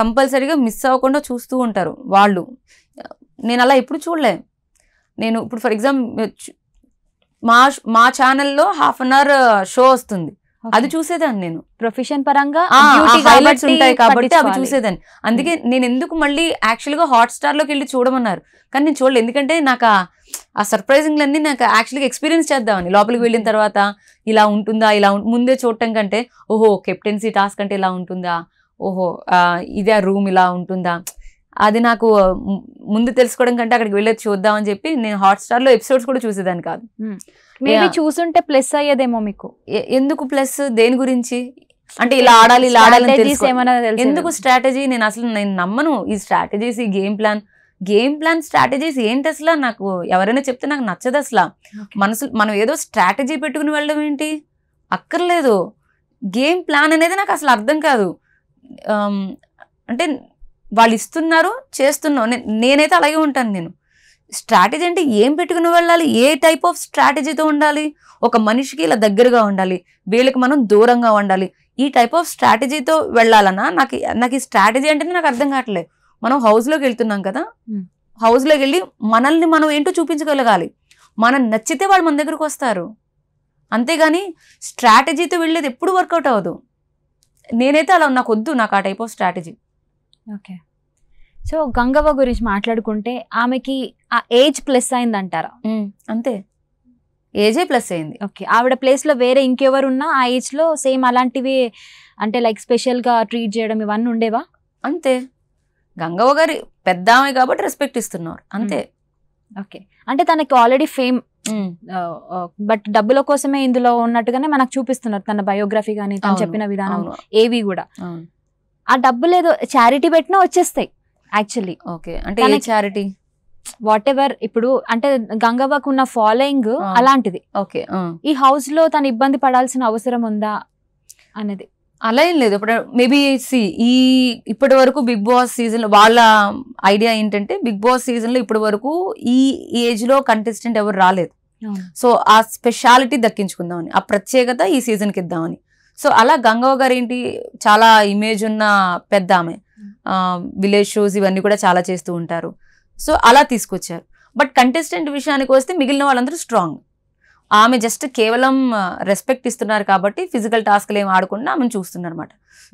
కంపల్సరీగా మిస్ అవ్వకుండా చూస్తూ ఉంటారు వాళ్ళు. నేను అలా ఎప్పుడు చూడలే. నేను ఇప్పుడు ఫర్ ఎగ్జాంపుల్ మా ఛానల్లో హాఫ్ అన్ అవర్ షో వస్తుంది, అది చూసేదాన్ని నేను. ప్రొఫెషన్ పరంగా హైలైట్స్ ఉంటాయి కాబట్టి అవి చూసేదాన్ని. అందుకే నేను ఎందుకు మళ్ళీ యాక్చువల్గా హాట్స్టార్లోకి వెళ్ళి చూడమన్నారు కానీ నేను చూడలేదు, ఎందుకంటే నాకు ఆ సర్ప్రైజింగ్లన్నీ నాకు యాక్చువల్గా ఎక్స్పీరియన్స్ చేద్దామని. లోపలికి వెళ్ళిన తర్వాత ఇలా ఉంటుందా, ఇలా ముందే చూడటం కంటే ఓహో కెప్టెన్సీ టాస్క్ అంటే ఇలా ఉంటుందా, ఓహో ఇదే రూమ్ ఇలా ఉంటుందా, అది నాకు ముందు తెలుసుకోవడం కంటే అక్కడికి వెళ్ళి చూద్దాం అని చెప్పి నేను హాట్స్టార్లో ఎపిసోడ్స్ కూడా చూసేదాన్ని కాదు. మేబీ చూసుంటే ప్లస్ అయ్యేదేమో మీకు. ఎందుకు ప్లస్, దేని గురించి అంటే ఇలా ఆడాలి ఇలా ఆడాలి, ఎందుకు స్ట్రాటజీ నేను అసలు నేను నమ్మను ఈ స్ట్రాటజీస్, ఈ గేమ్ ప్లాన్ స్ట్రాటజీస్ ఏంటి అసలు నాకు ఎవరైనా చెప్తే నాకు నచ్చదు అసలు. మనం ఏదో స్ట్రాటజీ పెట్టుకుని వెళ్ళడం ఏంటి, అక్కర్లేదు. గేమ్ ప్లాన్ అనేది నాకు అసలు అర్థం కాదు. అంటే వాళ్ళు ఇస్తున్నారు చేస్తున్నావు, నేనైతే అలాగే ఉంటాను నేను. strategy ante em pettukona vellali e type of strategy tho undali oka manishiki ila daggaraga undali veeliki manam dooranga undali ee type of strategy tho vellalana naaki strategy ante naaku ardham kaatle మనం house లోకి వెళ్తున్నాం కదా house లోకి వెళ్ళి మనల్ని మనం ఏంటో చూపించగలగాలి మనం నచ్చితే వాళ్ళు మన దగ్గరికి వస్తారు అంతేగాని స్ట్రాటజీతో వెళ్ళేది ఎప్పుడు వర్కౌట్ అవ్వదు నేనైతే అలా నాకు వద్దు నాకు ఆ type of strategy okay so గంగవ్వ గురించి మాట్లాడుకుంటే ఆమెకి ఆ ఏజ్ ప్లస్ అయింది అంటారా అంతే ఏజే ప్లస్ అయింది ఓకే ఆవిడ ప్లేస్లో వేరే ఇంకెవరు ఉన్నా ఆ ఏజ్లో సేమ్ అలాంటివి అంటే లైక్ స్పెషల్గా ట్రీట్ చేయడం ఇవన్నీ ఉండేవా అంతే గంగవ్వ గారి పెద్దామే కాబట్టి రెస్పెక్ట్ ఇస్తున్నారు అంతే ఓకే అంటే తనకి ఆల్రెడీ ఫేమ్ బట్ డబ్బుల కోసమే ఇందులో ఉన్నట్టుగానే మనకు చూపిస్తున్నారు తన బయోగ్రఫీ కానీ తను చెప్పిన విధానం ఏవి కూడా ఆ డబ్బులు ఏదో చారిటీ పెట్టినా వచ్చేస్తాయి యాక్చువల్లీ ఓకే అంటే చారిటీ వాట్ ఎవర్ ఇప్పుడు అంటే గంగవ్వకు ఉన్న ఫాలోయింగ్ అలాంటిది ఓకే ఈ హౌస్ లో తను ఇబ్బంది పడాల్సిన అవసరం ఉందా అనేది అలా ఏం లేదు ఇప్పుడు మేబీ ఈ ఇప్పటి వరకు బిగ్ బాస్ సీజన్లో వాళ్ళ ఐడియా ఏంటంటే బిగ్ బాస్ సీజన్లో ఇప్పటి వరకు ఈ ఏజ్లో కంటెస్టెంట్ ఎవరు రాలేదు సో ఆ స్పెషాలిటీ దక్కించుకుందామని ఆ ప్రత్యేకత ఈ సీజన్కి ఇద్దామని సో అలా గంగవ్వ గారు ఏంటి చాలా ఇమేజ్ ఉన్న పెద్ద ఆమె విలేజ్ షోస్ ఇవన్నీ కూడా చాలా చేస్తూ ఉంటారు సో అలా తీసుకొచ్చారు బట్ కంటెస్టెంట్ విషయానికి వస్తే మిగిలిన వాళ్ళందరూ స్ట్రాంగ్ ఆమె జస్ట్ కేవలం రెస్పెక్ట్ ఇస్తున్నారు కాబట్టి ఫిజికల్ టాస్క్లు ఏమి ఆడకుండా ఆమెను చూస్తున్నారు అనమాట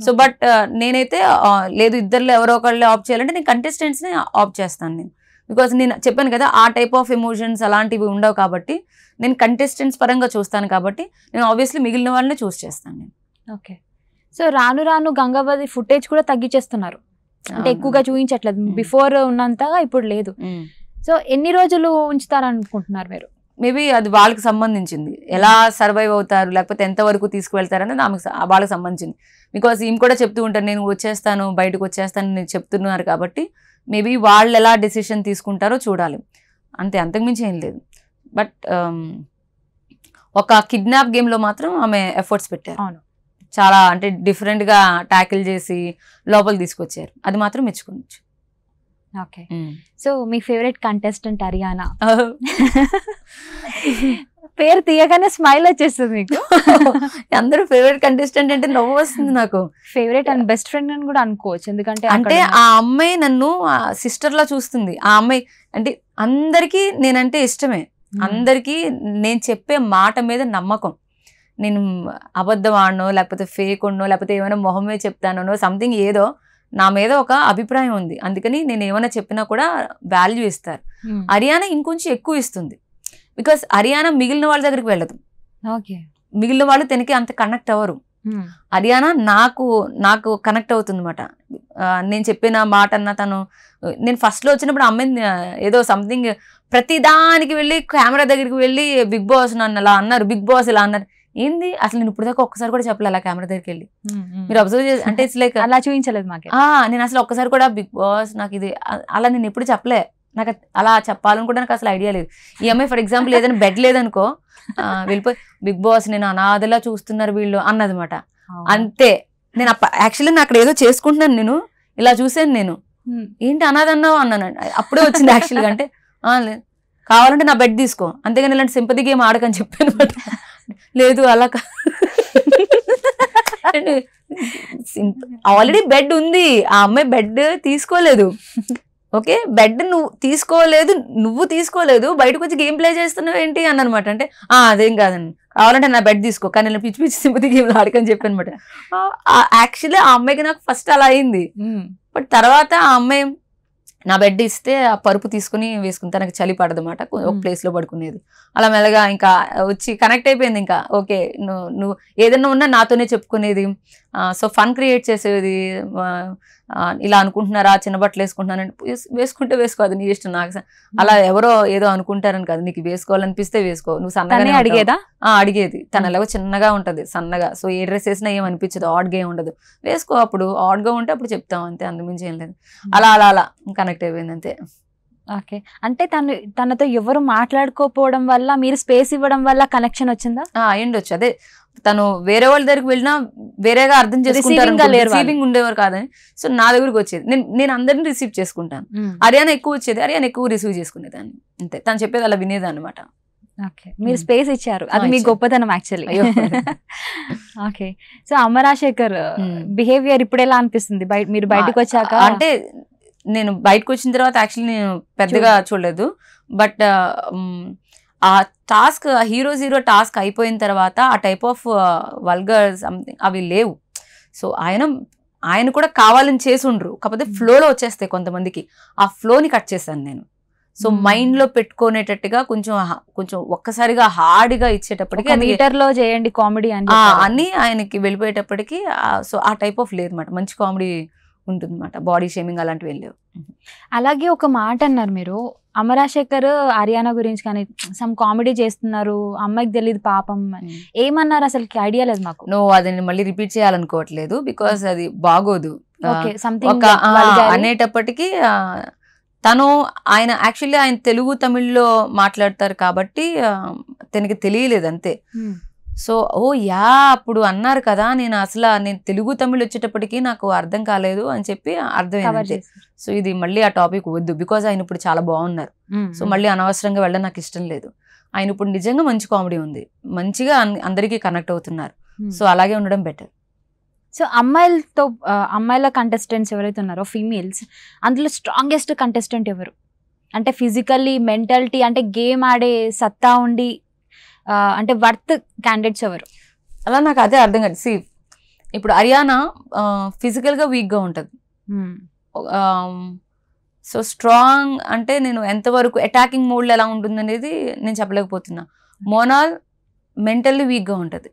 సో బట్ నేనైతే లేదు ఇద్దరులో ఎవరో ఒకళ్ళు ఆప్ చేయాలంటే నేను కంటెస్టెంట్స్ని ఆప్ చేస్తాను నేను బికాజ్ నేను చెప్పాను కదా ఆ టైప్ ఆఫ్ ఎమోషన్స్ అలాంటివి ఉండవు కాబట్టి నేను కంటెస్టెంట్స్ పరంగా చూస్తాను కాబట్టి నేను ఆబ్వియస్లీ మిగిలిన వాళ్ళని చూస్ చేస్తాను నేను ఓకే సో రాను రాను గంగవ్వది ఫుటేజ్ కూడా తగ్గించేస్తున్నారు అంటే ఎక్కువగా చూపించట్లేదు బిఫోర్ ఉన్నంతగా ఇప్పుడు లేదు సో ఎన్ని రోజులు ఉంచుతారనుకుంటున్నారు మీరు మేబీ అది వాళ్ళకి సంబంధించింది ఎలా సర్వైవ్ అవుతారు లేకపోతే ఎంతవరకు తీసుకువెళ్తారు అనేది ఆమెకు వాళ్ళకి సంబంధించింది బికాజ్ ఈమె కూడా చెప్తూ ఉంటారు నేను వచ్చేస్తాను బయటకు వచ్చేస్తాను నేను చెప్తున్నారు కాబట్టి మేబీ వాళ్ళు ఎలా డెసిషన్ తీసుకుంటారో చూడాలి అంతే అంతకుమించి ఏం లేదు బట్ ఒక కిడ్నాప్ గేమ్లో మాత్రం ఆమె ఎఫర్ట్స్ పెట్టారు అవును చాలా అంటే డిఫరెంట్గా ట్యాకిల్ చేసి లోపల తీసుకొచ్చారు అది మాత్రం మెచ్చుకోవచ్చు ఓకే సో మీ ఫేవరెట్ కంటెస్టెంట్ అరియానా పేరు తీయగానే స్మైల్ వచ్చేస్తుంది మీకు అందరూ ఫేవరెట్ కంటెస్టెంట్ అంటే నవ్వు వస్తుంది నాకు ఫేవరెట్ అండ్ బెస్ట్ ఫ్రెండ్ అని కూడా అనుకోవచ్చు ఎందుకంటే అంటే ఆ అమ్మాయి నన్ను సిస్టర్లా చూస్తుంది ఆ అమ్మాయి అంటే అందరికీ నేనంటే ఇష్టమే అందరికీ నేను చెప్పే మాట మీద నమ్మకం నేను అబద్ధం ఆడనో లేకపోతే ఫేక్ ఉండో లేకపోతే ఏమైనా మొహమే చెప్తానో సంథింగ్ ఏదో నా మీద ఒక అభిప్రాయం ఉంది అందుకని నేను ఏమైనా చెప్పినా కూడా వాల్యూ ఇస్తారు అరియానా ఇంకొంచెం ఎక్కువ ఇస్తుంది బికాస్ అరియానా మిగిలిన వాళ్ళ దగ్గరికి వెళ్ళదు మిగిలిన వాళ్ళు తనకి అంత కనెక్ట్ అవ్వరు అరియానా నాకు నాకు కనెక్ట్ అవుతుంది అనమాట నేను చెప్పిన మాట అన్న తను నేను ఫస్ట్లో వచ్చినప్పుడు అమ్మాయిని ఏదో సంథింగ్ ప్రతి దానికి వెళ్ళి కెమెరా దగ్గరికి వెళ్ళి బిగ్ బాస్ నన్ను అలా అన్నారు బిగ్ బాస్ ఇలా అన్నారు ఏంది అసలు నేను ఇప్పుడు దాకా ఒక్కసారి కూడా చెప్పలే అలా కెమెరా దగ్గరికి వెళ్ళి మీరు అబ్జర్వ్ చేసి అంటే ఇట్స్ లైక్ అలా చూపించలేదు మాకు నేను అసలు ఒక్కసారి కూడా బిగ్ బాస్ నాకు ఇది అలా నేను ఎప్పుడు చెప్పలే నాకు అలా చెప్పాలని కూడా నాకు అసలు ఐడియా లేదు ఈ అమ్మాయి ఫర్ ఎగ్జాంపుల్ ఏదైనా బెడ్ లేదనుకో వెళ్ళిపోయి బిగ్ బాస్ నేను అనాథలా చూస్తున్నారు వీళ్ళు అన్నదన్నమాట అంతే నేను యాక్చువల్లీ నాకు అక్కడ ఏదో చేసుకుంటున్నాను నేను ఇలా చూసాను నేను ఏంటి అనాథన్నావు అన్నాను అప్పుడే వచ్చింది యాక్చువల్గా అంటే కావాలంటే నా బెడ్ తీసుకో అంతేగాని ఇలాంటి సింపతి గేమ్ ఆడకని చెప్పాను అనమాట లేదు అలా ఆల్రెడీ బెడ్ ఉంది ఆ అమ్మాయి బెడ్ తీసుకోలేదు ఓకే బెడ్ నువ్వు తీసుకోలేదు నువ్వు తీసుకోలేదు బయటకు వచ్చి గేమ్ ప్లే చేస్తున్నావు ఏంటి అని అనమాట అంటే అదేం కాదండి కావాలంటే నా బెడ్ తీసుకో కానీ నేను పిచ్చి పిచ్చి సింపతి గేమ్లు ఆడకని చెప్పాను అనమాట యాక్చువల్లీ ఆ అమ్మాయికి నాకు ఫస్ట్ అలా అయింది బట్ తర్వాత ఆ అమ్మాయి నా బెడ్ ఇస్తే ఆ పరుపు తీసుకుని వేసుకుని తనకు చలి పడదన్నమాట ఒక ప్లేస్లో పడుకునేది అలా మెల్లగా ఇంకా వచ్చి కనెక్ట్ అయిపోయింది ఇంకా ఓకే నువ్వు ఏదైనా ఉన్నా నాతోనే చెప్పుకునేది సో ఫన్ క్రియేట్ చేసేది ఇలా అనుకుంటున్నారా చిన్న బట్టలు వేసుకుంటున్నానంటే వేసుకుంటే వేసుకోదు నీ ఇష్టం నాకు అలా ఎవరో ఏదో అనుకుంటారని కాదు నీకు వేసుకోవాలనిపిస్తే వేసుకో నువ్వు సన్నగానే అడిగేదా అడిగేది తన ఎలాగో చిన్నగా ఉంటుంది సన్నగా సో ఏ డ్రెస్ వేసినా ఏం అనిపించదు ఆడ్గా ఏం ఉండదు వేసుకో అప్పుడు ఆడ్గా ఉంటే అప్పుడు చెప్తాం అంతే అందుమించి ఏం లేదు అలా అలా అలా కనెక్ట్ అయిపోయింది అంతే Okay. అంటే తనతో ఎవరు మాట్లాడకపోవడం వల్ల మీరు స్పేస్ ఇవ్వడం వల్ల కనెక్షన్ వచ్చిందా? అయ్యిండొచ్చు. అదే తను వేరే వాళ్ళ దగ్గరికి వెళ్ళినా వేరేగా అర్థం చేసుకుంటారు. రిసీవింగ్ ఉండేవారు కాదని. సో నా దగ్గరికి వచ్చేది, నేను అందరిని రిసీవ్ చేసుకుంటాను. అరియానా ఎక్కువ వచ్చేది, అరియానా ఎక్కువ రిసీవ్ చేసుకునేదాన్ని. అంతే, తను చెప్పేది అలా వినేదాన్ని అనమాట. ఓకే, మీరు స్పేస్ ఇచ్చారు, అది మీ గొప్పతనం actually. Okay, so అమరాశేఖర్ behaviour ఇప్పుడు ఎలా అనిపిస్తుంది మీరు బయటకు వచ్చాక? అంటే నేను బయటకు వచ్చిన తర్వాత యాక్చువల్లీ నేను పెద్దగా చూడలేదు. బట్ ఆ టాస్క్, హీరో జీరో టాస్క్ అయిపోయిన తర్వాత ఆ టైప్ ఆఫ్ వల్గర్ సంథింగ్ అవి లేవు. సో ఆయన కూడా కావాలని చేసి ఉండరు, కాకపోతే ఫ్లోలో వచ్చేస్తాయి కొంతమందికి. ఆ ఫ్లోని కట్ చేశాను నేను. సో మైండ్ లో పెట్టుకునేటట్టుగా కొంచెం ఒక్కసారిగా హార్డ్గా ఇచ్చేటప్పటికి, మీటర్లో చేయండి కామెడీ అని ఆయనకి వెళ్ళిపోయేటప్పటికి సో ఆ టైప్ ఆఫ్ లేదు అనమాట. మంచి కామెడీ ఉంటుంది అనమాట, బాడీ షేమింగ్ అలాంటివి వెళ్ళేవి. అలాగే ఒక మాట అన్నారు మీరు, అమరాశేఖర్ అరియానా గురించి కానీ సమ్ కామెడీ చేస్తున్నారు, అమ్మాయికి తెలియదు పాపం ఏమన్నారు? అసలు ఐడియా లేదు మాకు. నో, అది నేను మళ్ళీ రిపీట్ చేయాలనుకోవట్లేదు, బికాస్ అది బాగోదు అనేటప్పటికీ. ఆయన యాక్చువల్లీ ఆయన తెలుగు తమిళ్లో మాట్లాడతారు కాబట్టి తనకి తెలియలేదు అంతే. సో అప్పుడు అన్నారు కదా, నేను తెలుగు తమిళ్ వచ్చేటప్పటికి నాకు అర్థం కాలేదు అని చెప్పి అర్థమైంది. సో ఇది మళ్ళీ ఆ టాపిక్ వద్దు, బికాజ్ ఆయన ఇప్పుడు చాలా బాగున్నారు. సో మళ్ళీ అనవసరంగా వెళ్ళడం నాకు ఇష్టం లేదు. ఆయన ఇప్పుడు నిజంగా మంచి కామెడీ ఉంది, మంచిగా అందరికీ కనెక్ట్ అవుతున్నారు. సో అలాగే ఉండడం బెటర్. సో అమ్మాయిల కంటెస్టెంట్స్ ఎవరైతే ఉన్నారో ఫీమేల్స్, అందులో స్ట్రాంగెస్ట్ కంటెస్టెంట్ ఎవరు? అంటే ఫిజికల్లీ, మెంటాలిటీ, అంటే గేమ్ ఆడే సత్తా ఉండి అంటే వర్త్ క్యాండిడేట్స్ ఎవరు? అలా నాకు అదే అర్థం కాదు. సి, ఇప్పుడు అరియానా ఫిజికల్గా వీక్గా ఉంటుంది. సో స్ట్రాంగ్ అంటే నేను ఎంతవరకు అటాకింగ్ మోడ్లో ఎలా ఉంటుంది అనేది నేను చెప్పలేకపోతున్నా. మోనాల్ మెంటల్లీ వీక్గా ఉంటుంది,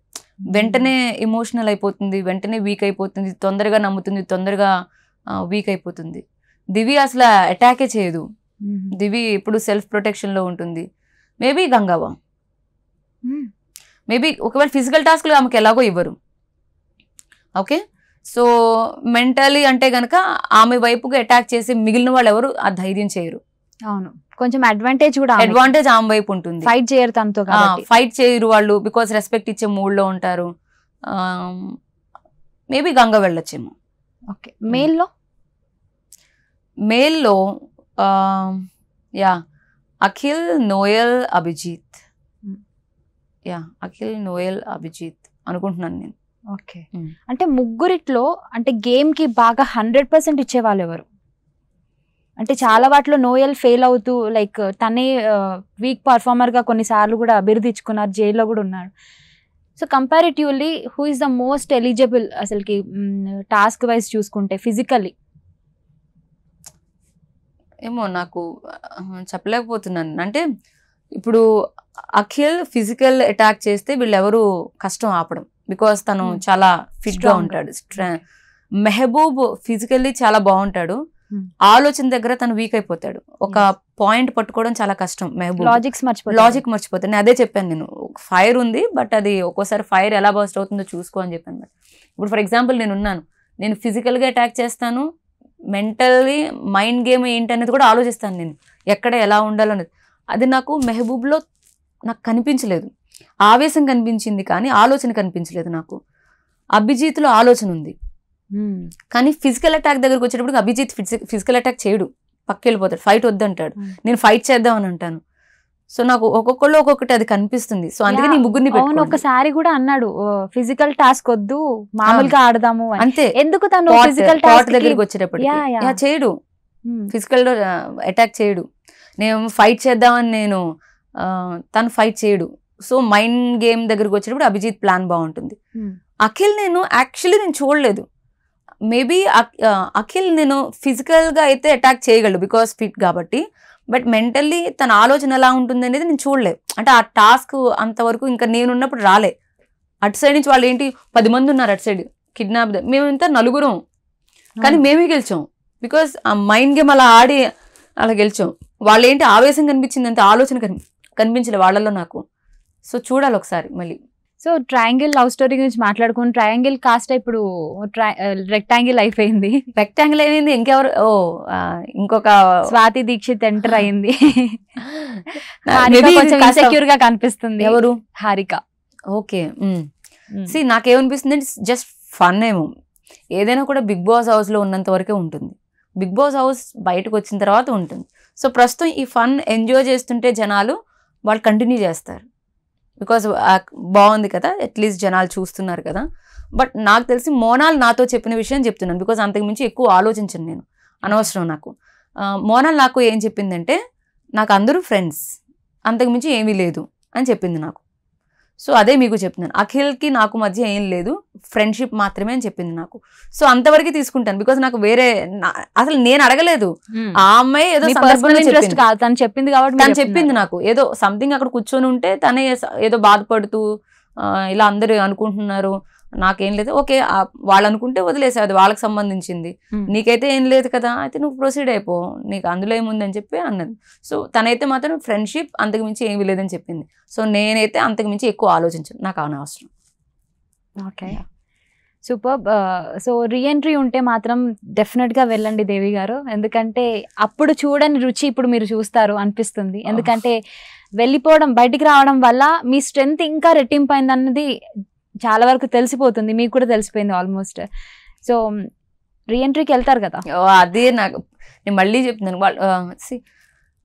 వెంటనే ఎమోషనల్ అయిపోతుంది, వెంటనే వీక్ అయిపోతుంది, తొందరగా నమ్ముతుంది, తొందరగా వీక్ అయిపోతుంది. దివి అసలు అటాకే చేయదు, దివి ఇప్పుడు సెల్ఫ్ ప్రొటెక్షన్లో ఉంటుంది. మేబీ గంగవ్వ, మేబీ ఒకవేళ ఫిజికల్ టాస్క్లు ఆమెకు ఎలాగో ఇవ్వరు. ఓకే, సో మెంటలీ అంటే కనుక ఆమె వైపుగా అటాక్ చేసి మిగిలిన వాళ్ళు ఎవరు ఆ ధైర్యం చేయరు. అవును, కొంచెం అడ్వాంటేజ్ కూడా, అడ్వాంటేజ్ ఆమె వైపు ఉంటుంది. ఫైట్ చేయరు తనతో, ఫైట్ చేయరు వాళ్ళు, బికాస్ రెస్పెక్ట్ ఇచ్చే మూడ్లో ఉంటారు. మేబీ గంగ వెళ్ళొచ్చేమో. ఓకే, మేల్లో అఖిల్, నోయల్, అభిజిత్. అఖిల్, నోయల్, అభిజిత్ అనుకుంటున్నాను నేను. ఓకే, అంటే ముగ్గురిట్లో అంటే గేమ్ కి బాగా 100% ఇచ్చేవాళ్ళు ఎవరు? అంటే చాలా వాటిలో నోయల్ ఫెయిల్ అవుతూ లైక్ తనే వీక్ పర్ఫార్మర్ గా కొన్నిసార్లు కూడా అభివృద్ధి ఇచ్చుకున్నారు, జైల్లో కూడా ఉన్నాడు. So comparatively who is the most eligible అసలుకి టాస్క్ వైజ్ చూసుకుంటే ఫిజికల్లీ? ఏమో, నాకు చెప్పలేకపోతున్నాను. అంటే ఇప్పుడు అఖిల్ ఫిజికల్ అటాక్ చేస్తే వీళ్ళెవరు కష్టం ఆపడం, బికాస్ తను చాలా ఫిట్గా ఉంటాడు. మెహబూబ్ ఫిజికల్లీ చాలా బాగుంటాడు, ఆలోచన దగ్గర తను వీక్ అయిపోతాడు. ఒక పాయింట్ పట్టుకోవడం చాలా కష్టం మెహబూబ్, లాజిక్ మర్చిపోతాడు. నేను అదే చెప్పాను, నేను ఫైర్ ఉంది బట్ అది ఒక్కోసారి ఫైర్ ఎలా బస్ట్ అవుతుందో చూసుకో అని చెప్పాను. ఇప్పుడు ఫర్ ఎగ్జాంపుల్ నేను ఫిజికల్గా అటాక్ చేస్తాను, మెంటల్లీ మైండ్ గేమ్ ఏంటనేది కూడా ఆలోచిస్తాను, నేను ఎక్కడ ఎలా ఉండాలనేది. అది నాకు మెహబూబ్లో నాకు కనిపించలేదు. ఆవేశం కనిపించింది కానీ ఆలోచన కనిపించలేదు నాకు. అభిజిత్లో ఆలోచన ఉంది కానీ ఫిజికల్ అటాక్ దగ్గరకు వచ్చేటప్పుడు అభిజిత్ ఫిజికల్ అటాక్ చేయడు, పక్కకి వెళ్ళిపోతాడు, ఫైట్ వద్దంటాడు. నేను ఫైట్ చేద్దామని అంటాను. సో నాకు ఒక్కొక్కళ్ళు ఒక్కొక్కటి అది కనిపిస్తుంది. సో అందుకని ముగ్గురిని పెట్టుకోను. ఒకసారి కూడా అన్నాడు ఫిజికల్ టాస్క్ వద్దు, మామూలుగా ఆడదాము అంతే. ఎందుకు తను ఫిజికల్ టాస్క్ దగ్గరికి వచ్చేటప్పుడు చేయడు, ఫిజికల్ అటాక్ చేయడు. నేను ఫైట్ చేద్దామని తను ఫైట్ చేయడు. సో మైండ్ గేమ్ దగ్గరకు వచ్చేటప్పుడు అభిజిత్ ప్లాన్ బాగుంటుంది. అఖిల్ నేను యాక్చువల్లీ చూడలేదు. మేబీ అఖిల్ నేను ఫిజికల్గా అయితే అటాక్ చేయగలడు బికాస్ ఫిట్ కాబట్టి, బట్ మెంటల్లీ తన ఆలోచన ఎలా ఉంటుంది అనేది నేను చూడలేదు. అంటే ఆ టాస్క్ అంతవరకు ఇంకా నేనున్నప్పుడు రాలే. అటు సైడ్ నుంచి వాళ్ళు 10 మంది ఉన్నారు అటు సైడ్ కిడ్నాప్, మేమంతా నలుగురం కానీ మేమే గెలిచాం బికాస్ ఆ మైండ్ గేమ్ అలా ఆడి అలా గెలిచాం. వాళ్ళు ఆవేశం కనిపించింది అంతే, ఆలోచన కనిపించలేదు వాళ్ళల్లో నాకు. సో చూడాలి ఒకసారి మళ్ళీ. So, triangle love story gurinchi maatladukoon, triangle cast ippudu rectangle ayindi. Rectangle ayindi inkevaru inkoka Swathi Dikshit enter ayindi. Harika కొంచెం insecure ga కనిపిస్తుంది. ఎవరు? హారిక. ఓకే. See నాకు ఏమనిపిస్తుంది అంటే జస్ట్ ఫన్ ఏమో. ఏదైనా కూడా బిగ్ బాస్ హౌస్ లో ఉన్నంత వరకే ఉంటుంది. బిగ్ బాస్ హౌస్ బయటకు వచ్చిన తర్వాత ఉంటుంది. సో ప్రస్తుతం ఈ ఫన్ ఎంజాయ్ చేస్తుంటే జనాలు వాళ్ళు కంటిన్యూ చేస్తారు. బికాజ్ బాగుంది కదా, అట్లీస్ట్ జనాలు చూస్తున్నారు కదా. బట్ నాకు తెలిసి మోనాల్ నాతో చెప్పిన విషయం చెప్తున్నాను, బికాజ్ అంతకుమించి ఎక్కువ ఆలోచించను నేను, అనవసరం నాకు. మోనాల్ నాకు ఏం చెప్పిందంటే, నాకు అందరూ ఫ్రెండ్స్, అంతకుమించి ఏమీ లేదు అని చెప్పింది నాకు. సో అదే మీకు చెప్తున్నాను, అఖిల్కి నాకు మధ్య ఏం లేదు, ఫ్రెండ్షిప్ మాత్రమే అని చెప్పింది నాకు. సో అంతవరకు తీసుకుంటాను, బికాజ్ నాకు వేరే అసలు నేను అడగలేదు. ఆ అమ్మాయి ఏదో చెప్పింది కాబట్టి తను చెప్పింది నాకు. ఏదో సంథింగ్ అక్కడ కూర్చొని ఉంటే తనే ఏదో బాధపడుతూ ఇలా అందరూ అనుకుంటున్నారు, నాకేం లేదు. ఓకే, వాళ్ళు అనుకుంటే వదిలేసా, అది వాళ్ళకి సంబంధించింది, నీకైతే ఏం లేదు కదా, అయితే నువ్వు ప్రొసీడ్ అయిపో, నీకు అందులో ఏముందని చెప్పి అన్నది. సో తనైతే మాత్రం ఫ్రెండ్షిప్ అంతకుమించి ఏమీ లేదని చెప్పింది. సో నేనైతే అంతకుమించి ఎక్కువ ఆలోచించను, నాకు అనవసరం. Okay, super. సో రీఎంట్రీ ఉంటే మాత్రం డెఫినెట్గా వెళ్ళండి దేవి గారు, ఎందుకంటే అప్పుడు చూడని రుచి ఇప్పుడు మీరు చూస్తారు అనిపిస్తుంది. ఎందుకంటే వెళ్ళిపోవడం, బయటికి రావడం వల్ల మీ స్ట్రెంగ్త్ ఇంకా రెట్టింపు అయింది అన్నది చాలా వరకు తెలిసిపోతుంది, మీకు కూడా తెలిసిపోయింది ఆల్మోస్ట్. సో రీఎంట్రీకి వెళ్తారు కదా, అదే నాకు, నేను మళ్ళీ చెప్తున్నాను,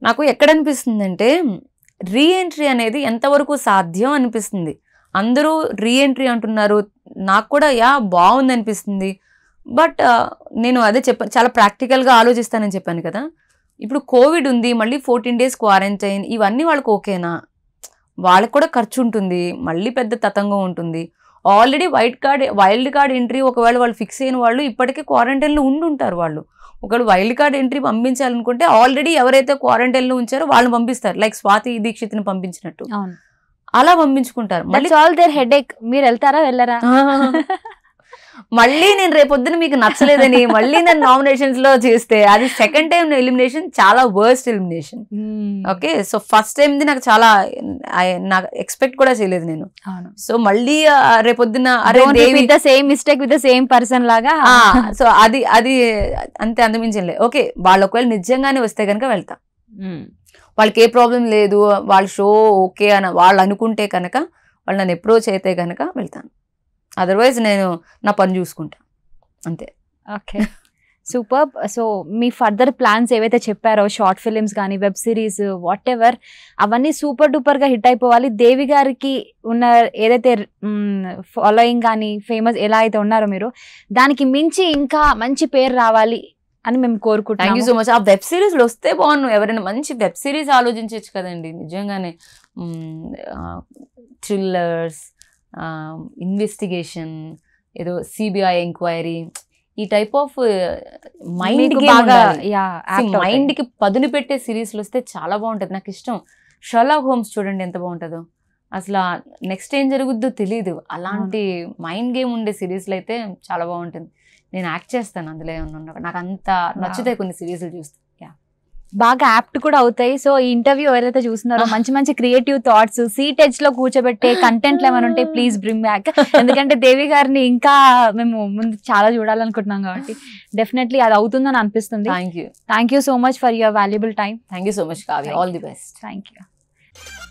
నాకు ఎక్కడ అనిపిస్తుంది అంటే రీఎంట్రీ అనేది ఎంతవరకు సాధ్యం అనిపిస్తుంది. అందరూ రీఎంట్రీ అంటున్నారు, నాకు కూడా యా బాగుంది అనిపిస్తుంది. బట్ నేను అదే చెప్పాను, చాలా ప్రాక్టికల్గా ఆలోచిస్తానని చెప్పాను కదా. ఇప్పుడు కోవిడ్ ఉంది, మళ్ళీ 14 days క్వారంటైన్, ఇవన్నీ వాళ్ళకి ఓకేనా? వాళ్ళకి కూడా ఖర్చు ఉంటుంది, మళ్ళీ పెద్ద తతంగం ఉంటుంది. ఆల్రెడీ వైల్డ్ కార్డ్ ఎంట్రీ ఒకవేళ వాళ్ళు ఫిక్స్ అయిన వాళ్ళు ఇప్పటికే క్వారంటైన్లో ఉండుంటారు. వాళ్ళు ఒకవేళ వైల్డ్ కార్డ్ ఎంట్రీ పంపించాలనుకుంటే ఆల్రెడీ ఎవరైతే క్వారంటైన్లో ఉంచారో వాళ్ళని పంపిస్తారు, లైక్ స్వాతి దీక్షిత్ని పంపించినట్టు అలా పంపించుకుంటారు. మళ్ళీ ఆల్ దేర్ హెడేక్. మీరు వెళ్తారా, వెళ్ళరా? మళ్ళీ నేను రేపొద్దున మీకు నచ్చలేదని మళ్ళీ నేను నామినేషన్స్లో చేస్తే అది సెకండ్ టైం ఎలిమినేషన్, చాలా worst elimination. Okay, so first టైంది నాకు చాలా, నాకు ఎక్స్పెక్ట్ కూడా చేయలేదు నేను. సో మళ్ళీ రేపొద్దున సేమ్ పర్సన్ లాగా, సో అది అది అంతే, అందుమించలే. ఓకే, వాళ్ళు ఒకవేళ నిజంగానే వస్తే కనుక వెళ్తా, వాళ్ళకి ఏ ప్రాబ్లం లేదు, వాళ్ళ షో ఓకే అని వాళ్ళు అనుకుంటే కనుక, వాళ్ళు నన్ను అప్రోచ్ అయితే కనుక వెళ్తాను. అదర్వైజ్ నేను నా పని చూసుకుంటా, అంతే. Okay, super. సో మీ ఫర్దర్ ప్లాన్స్ ఏవైతే చెప్పారో, షార్ట్ ఫిలిమ్స్ కానీ వెబ్ సిరీస్ వాట్ ఎవర్, అవన్నీ సూపర్ డూపర్గా హిట్ అయిపోవాలి. దేవి గారికి ఉన్న ఏదైతే ఫాలోయింగ్ కానీ ఫేమస్ ఎలా అయితే ఉన్నారో మీరు, దానికి మించి ఇంకా మంచి పేరు రావాలి అని మేము కోరుకుంటాం. Thank you so much. ఆ వెబ్ సిరీస్లు వస్తే బాగున్నాం, ఎవరైనా మంచి వెబ్ సిరీస్ ఆలోచించవచ్చు కదండి నిజంగానే. థ్రిల్లర్స్, ఇన్వెస్టిగేషన్, ఏదో సిబిఐ ఎంక్వైరీ, ఈ టైప్ ఆఫ్ మైండ్కి పదును పెట్టే సిరీస్లు వస్తే చాలా బాగుంటుంది. నాకు ఇష్టం. షర్లాక్ హోమ్స్ చూడండి ఎంత బాగుంటుందో, అసలు నెక్స్ట్ ఏం జరుగుద్దో తెలియదు. అలాంటి మైండ్ గేమ్ ఉండే సిరీస్లు అయితే చాలా బాగుంటుంది. నేను యాక్ట్ చేస్తాను అందులో, ఏమన్నా నాకు అంత నచ్చుతాయి కొన్ని సిరీస్లు చూస్తాను, బాగా యాప్ట్ కూడా అవుతాయి. సో ఈ ఇంటర్వ్యూ ఎవరైతే చూస్తున్నారో, మంచి మంచి క్రియేటివ్ థాట్స్, సీట్ ఎడ్జ్ లో కూర్చోబెట్టే కంటెంట్లు ఏమైనా ఉంటే ప్లీజ్ బ్రింగ్ బ్యాక్, ఎందుకంటే దేవి గారిని ఇంకా మేము ముందు చాలా చూడాలనుకుంటున్నాం కాబట్టి డెఫినెట్లీ అది అవుతుందని అనిపిస్తుంది. Thank you so much for your valuable time. Thank you so much Kavya, all the best. Thank you.